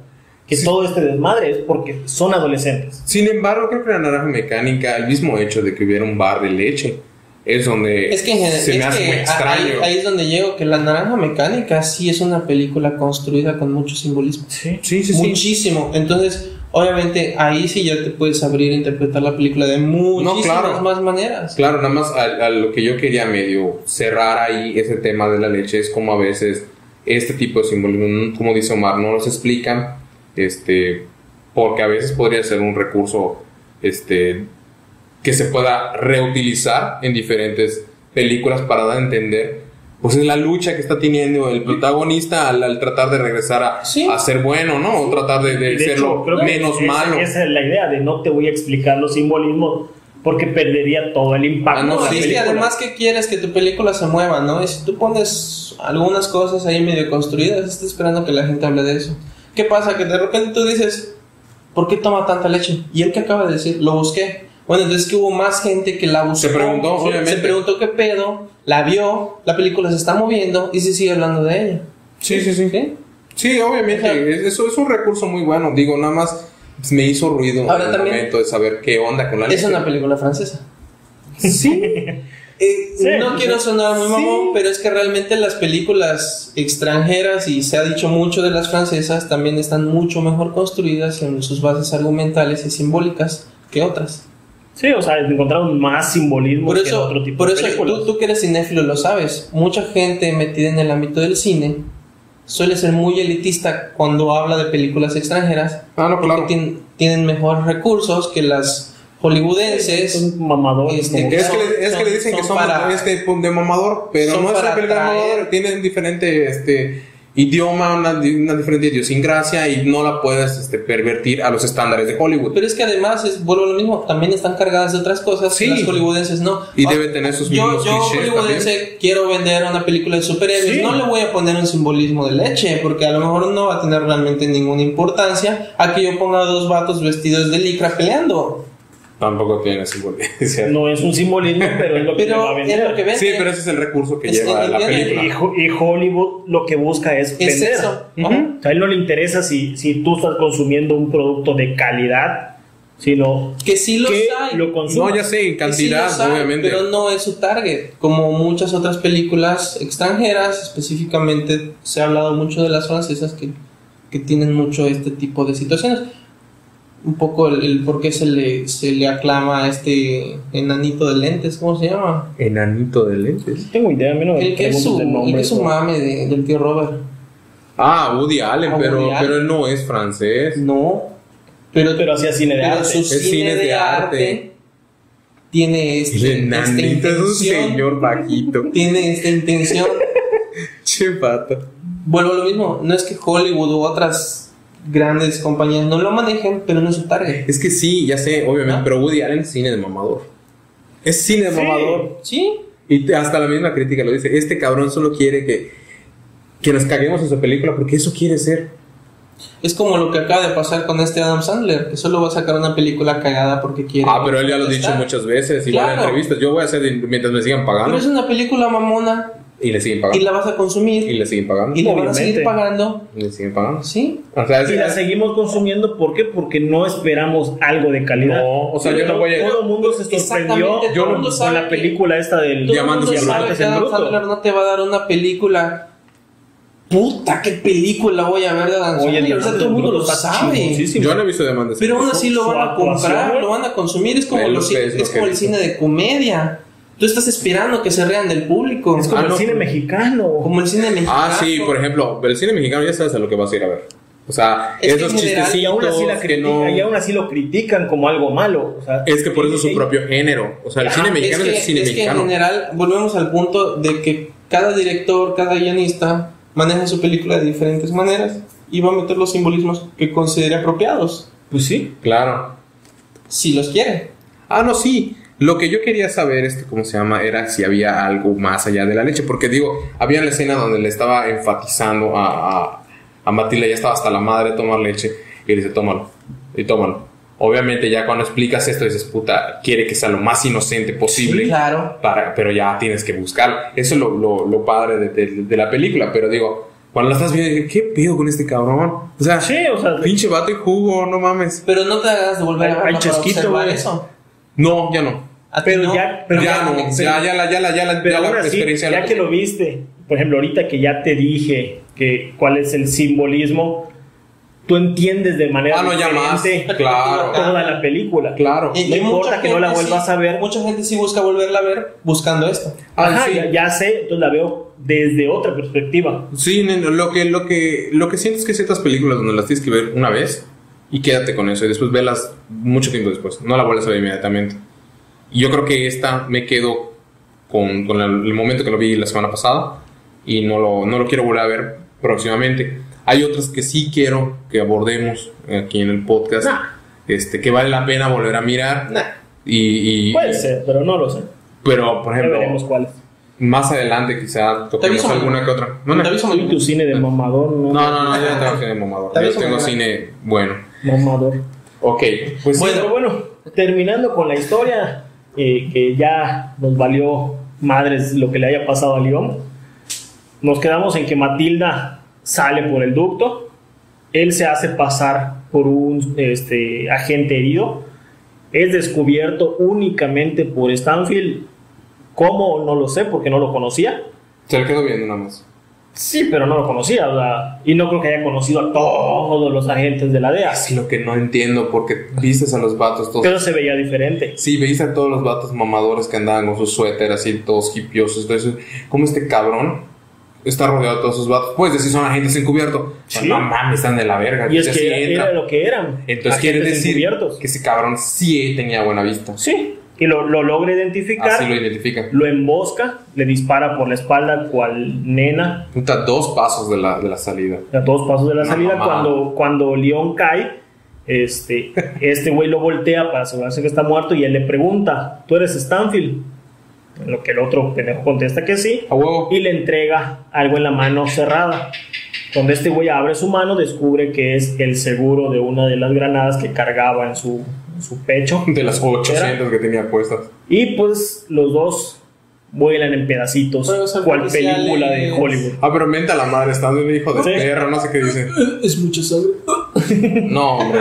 Que sí. Todo este desmadre es porque son adolescentes. Sin embargo, creo que la naranja mecánica, el mismo hecho de que hubiera un bar de leche. Es donde es que general, se me es hace muy extraño. Ahí, ahí es donde llego, que La Naranja Mecánica sí es una película construida con mucho simbolismo. Sí, sí, sí. Muchísimo. Sí. Entonces, Obviamente, ahí sí ya te puedes abrir a interpretar la película de muchísimas no, claro. más maneras. Claro, nada más a, a lo que yo quería medio cerrar ahí ese tema de la leche es como a veces este tipo de simbolismo, como dice Omar, no los explican, este, porque a veces podría ser un recurso este, que se pueda reutilizar en diferentes películas para dar a entender. Pues es la lucha que está teniendo el protagonista al, al tratar de regresar a, sí. a ser bueno, ¿no? O tratar de, de, de ser hecho, lo menos es, malo. Esa es la idea, de no te voy a explicar los simbolismos porque perdería todo el impacto. Ah, no, de la sí, película. Y además que quieres que tu película se mueva, ¿no? Y si tú pones algunas cosas ahí medio construidas, estás esperando que la gente hable de eso. ¿Qué pasa? Que de repente tú dices, ¿por qué toma tanta leche? Y él que acaba de decir, lo busqué. Bueno, entonces que hubo más gente que la buscó. Se preguntó, obviamente. Se preguntó qué pedo, la vio, la película se está moviendo y se sigue hablando de ella. Sí, sí, sí. Sí, sí, obviamente. O sea, eso es un recurso muy bueno. Digo, nada más me hizo ruido ahora en el momento de saber qué onda con la leche. Es una película francesa. Sí. Eh, sí, no quiero sonar muy mamón, sí. pero es que realmente las películas extranjeras, y se ha dicho mucho de las francesas, también están mucho mejor construidas en sus bases argumentales y simbólicas que otras. Sí, o sea, encontraron más simbolismo que en otro tipo de películas. Por eso, tú, tú que eres cinéfilo lo sabes, mucha gente metida en el ámbito del cine suele ser muy elitista cuando habla de películas extranjeras. Ah, no, claro. Porque tienen mejores recursos que las hollywoodenses. Son mamadores. Este, es, que le, es son, que le dicen son que son para, este, de mamador, pero no es una película de mamador. Tienen diferente este, idioma, una, una diferente idiosincrasia y no la puedes este, pervertir a los estándares de Hollywood. Pero es que además, es, vuelvo a lo mismo, también están cargadas de otras cosas sí. que las hollywoodenses no. Y o, deben tener sus mismos yo, clichés. Yo, hollywoodense, también. Quiero vender una película de superhéroes. Sí. No le voy a poner un simbolismo de leche, porque a lo mejor no va a tener realmente ninguna importancia a que yo ponga dos vatos vestidos de licra peleando. Tampoco tiene simbolismo. No es un simbolismo, pero es lo que va a vender. Sí, pero ese es el recurso que es lleva que la película. Y, y Hollywood lo que busca es vender. Es eso. Uh-huh. Uh-huh. O sea, a él no le interesa si, si tú estás consumiendo un producto de calidad, sino que sí los que hay. Lo consumas. No, ya sé, en cantidad, sí hay, obviamente. Pero no es su target. Como muchas otras películas extranjeras, específicamente se ha hablado mucho de las francesas que, que tienen mucho este tipo de situaciones. Un poco el, el por qué se le, se le aclama a este enanito de lentes, ¿cómo se llama? Enanito de lentes. No tengo idea, menos. El que es su, nombre, el es su mame de, del tío Robert. Ah, Woody Allen, ah, pero, Woody Allen. Pero él no es francés. No. Pero, pero hacía cine de pero arte. Su cine, cine de, de arte, arte tiene este, el enanito es un señor bajito. Tiene esta intención. Che pato. Bueno, lo mismo, no es que Hollywood u otras grandes compañías no lo manejen, pero no es su target. Es que sí, ya sé, obviamente, ¿ah? Pero Woody Allen es cine de mamador. Es cine de sí. mamador. Sí. Y te, hasta la misma crítica lo dice. Este cabrón solo quiere que, que nos caguemos en su película porque eso quiere ser. Es como lo que acaba de pasar con este Adam Sandler, que solo va a sacar una película cagada porque quiere. Ah, pero él ya lo ha dicho muchas veces, igual claro. en entrevistas. Yo voy a hacer mientras me sigan pagando. Pero es una película mamona. Y le siguen pagando. Y la vas a consumir. Y le siguen pagando. Y le van a seguir pagando. Y le siguen pagando. Sí. O sea, es, y la es, seguimos consumiendo. ¿Por qué? Porque no esperamos algo de calidad. No, o sea, yo no voy a. Todo el mundo se sorprendió yo mundo con sabe, la película esta del Diamantes y Diamantes en Bruto. Sandler no te va a dar una película. Puta, qué película voy a ver de Adam Sandler. O sea, todo el mundo lo sabe. Yo no he visto Diamantes. Pero aún así lo van a comprar, lo van a consumir. Es como el cine de comedia. Tú estás esperando que se rean del público. Es como ah, el no. cine mexicano. Como el cine mexicano. Ah, sí, por ejemplo, el cine mexicano ya sabes a lo que vas a ir a ver. O sea, es esos chistecitos y aún así la que no... Y aún así lo critican como algo malo. O sea, es que por eso es su propio género. O sea, el ah, cine mexicano es, que, es el cine es mexicano. Es que en general volvemos al punto de que cada director, cada guionista maneja su película de diferentes maneras y va a meter los simbolismos que considere apropiados. Pues sí. Claro. Si los quiere. Ah, no, sí. Lo que yo quería saber, este, ¿cómo se llama? Era si había algo más allá de la leche. Porque, digo, había la escena donde le estaba enfatizando a, a, a Matilda, ya estaba hasta la madre de tomar leche, y le dice, tómalo, y tómalo. Obviamente, ya cuando explicas esto, dices, puta, quiere que sea lo más inocente posible. Sí, claro. Para, pero ya tienes que buscarlo. Eso es lo, lo, lo padre de, de, de la película. Pero, digo, cuando la estás viendo, ¿qué pedo con este cabrón? O sea, sí, o sea pinche vato y jugo, no mames. Pero no te hagas de volver a observar eso. No, ya no. Pero, no, ya, pero ya, ya no, ya, ya la, ya la, ya la, pero ya ahora la experiencia sí, ya la que lo viste, por ejemplo, ahorita que ya te dije que cuál es el simbolismo, tú entiendes de manera ah, no, diferente ya más. Claro, toda la película. Claro. Y, no y importa que no la vuelvas sí, a ver. Mucha gente sí busca volverla a ver buscando esto. Ajá, sí. ya, ya sé, entonces la veo desde otra perspectiva. Sí, lo que, lo que, lo que siento es que ciertas películas donde las tienes que ver una vez y quédate con eso, y después velas mucho tiempo después, no la vuelves a ver inmediatamente. Y yo creo que esta me quedo con, con el, el momento que lo vi la semana pasada, y no lo, no lo quiero volver a ver próximamente. Hay otras que sí quiero que abordemos aquí en el podcast, nah. este, que vale la pena volver a mirar. Nah. Y, y, Puede ser, pero no lo sé. Pero, por ejemplo, veremos cuáles. Más adelante quizá toquemos alguna que otra. No, no. ¿Te aviso tu cine de mamador? No, no, no, no yo no tengo cine de mamador. Yo tengo cine bueno. Mamador. Ok. Pues bueno, sí. bueno, terminando con la historia, eh, que ya nos valió madres lo que le haya pasado a León. Nos quedamos en que Matilda sale por el ducto, él se hace pasar por un este, agente herido, es descubierto únicamente por Stansfield. ¿Cómo? No lo sé, porque no lo conocía. Se le quedó viendo nada más. Sí, pero no lo conocía, o sea, y no creo que haya conocido a todos los agentes de la D E A. Es lo que no entiendo, porque vistes a los vatos todos. Pero se veía diferente. Sí, veías a todos los vatos mamadores que andaban con sus suéter así, todos hipiosos, todo eso. ¿Cómo este cabrón está rodeado de todos esos vatos? Pues decir, son agentes encubiertos. Sí. No mames, están de la verga. Y es que era, sí era lo que eran. Entonces quiere decir que ese cabrón sí tenía buena vista. Sí. Y lo, lo logra identificar. Así lo identifica. Lo embosca, le dispara por la espalda, cual nena. Puta, dos pasos de la, de la salida. A dos pasos de la no, salida. Mamá. Cuando, cuando León cae, este este güey lo voltea para asegurarse que está muerto y él le pregunta: ¿tú eres Stansfield? Lo que el otro pendejo contesta que sí. Oh, wow. Y le entrega algo en la mano cerrada. Cuando este güey abre su mano, descubre que es el seguro de una de las granadas que cargaba en su, en su pecho. De las ochocientas que tenía puestas. Y pues los dos vuelan en pedacitos. ¿Cuál película de Hollywood? Ah, pero menta la madre, está de un hijo de perra, no sé qué dice. Es mucho sangre. No, hombre.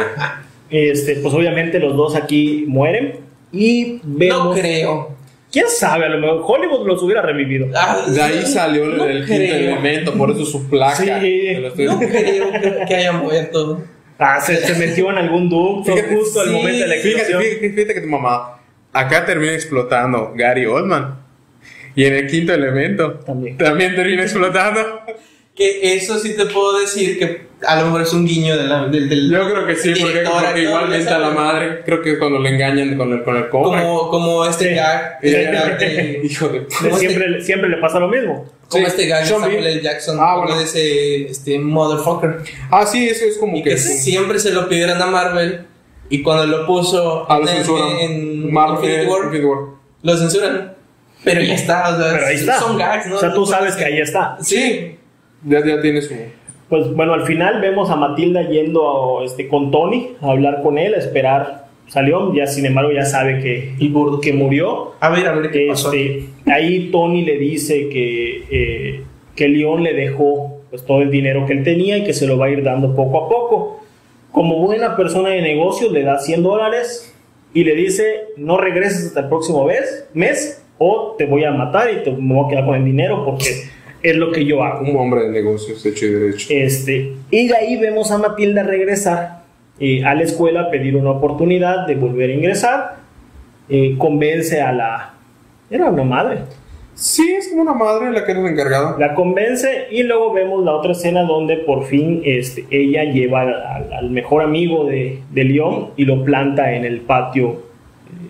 Este, pues obviamente los dos aquí mueren. Y vemos. No creo. ¿Quién sabe? A lo mejor Hollywood los hubiera revivido. Ah, de ahí salió no el quinto elemento, por eso su placa. Sí, no creo que, que haya muerto. Ah, se, se metió en algún ducto justo sí, al momento de la explosión. Fíjate, fíjate, fíjate que tu mamá, acá termina explotando Gary Oldman. Y en el quinto elemento también, también termina explotando. Que eso sí te puedo decir que a lo mejor es un guiño de la, del, del yo creo que sí, porque, porque igualmente a la madre, creo que es cuando le engañan con el, con el cobre. Como, como este sí. gag. Sí. gag de, Hijo de puta. Siempre, este, siempre le pasa lo mismo. Como sí. este gag de Samuel Jackson, ah, bueno. de ese este, motherfucker. Ah, sí, eso es como y que, que siempre se lo pidieron a Marvel y cuando lo puso a en, en, en Marvel, Infinity War, lo censuran. Pero ya está, o sea, Pero ahí está. son gags, ¿no? O sea, tú sabes que ahí está. Sí. Ya, ya tiene su... Pues bueno, al final vemos a Matilda yendo a, este, con Tony a hablar con él, a esperar. Salió, ya sin embargo ya sabe que, el burdo que murió. A ver, a ver qué este, pasó. Ahí Tony le dice que, eh, que León le dejó pues, todo el dinero que él tenía y que se lo va a ir dando poco a poco. Como buena persona de negocios le da cien dólares y le dice: no regreses hasta el próximo mes, mes o te voy a matar y te, me voy a quedar con el dinero porque... es lo que yo hago. Un hombre de negocios hecho y derecho. Este, y de ahí vemos a Matilda regresar eh, a la escuela a pedir una oportunidad de volver a ingresar. Eh, convence a la... Era una madre. Sí, es como una madre la que era la encargada. La convence y luego vemos la otra escena donde por fin este, ella lleva al, al mejor amigo de, de León y lo planta en el patio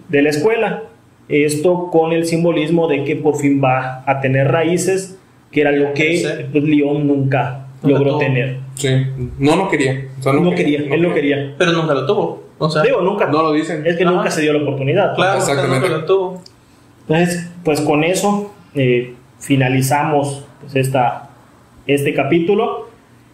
de la escuela. Esto con el simbolismo de que por fin va a tener raíces, que era lo que pues, León nunca no logró lo tener. Sí, no lo no quería. O sea, no, no quería, quería no él lo quería. quería. Pero nunca lo tuvo. O sea, Digo, nunca. No lo dicen. Es que Ajá. nunca se dio la oportunidad. Claro, exactamente. Nunca lo tuvo. Entonces, pues con eso eh, finalizamos pues, esta, este capítulo.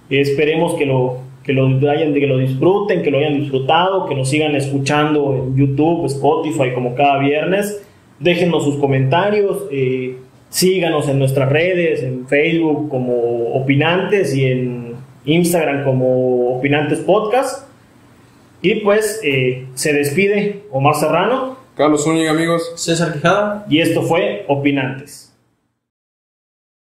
Esperemos que lo, que, lo hayan, que lo disfruten, que lo hayan disfrutado, que nos sigan escuchando en YouTube, Spotify, como cada viernes. Déjenos sus comentarios. Eh, Síganos en nuestras redes, en Facebook como Opinantes y en Instagram como Opinantes Podcast. Y pues eh, se despide Omar Serrano, Carlos Zúñiga, amigos, César Quijada. Y esto fue Opinantes.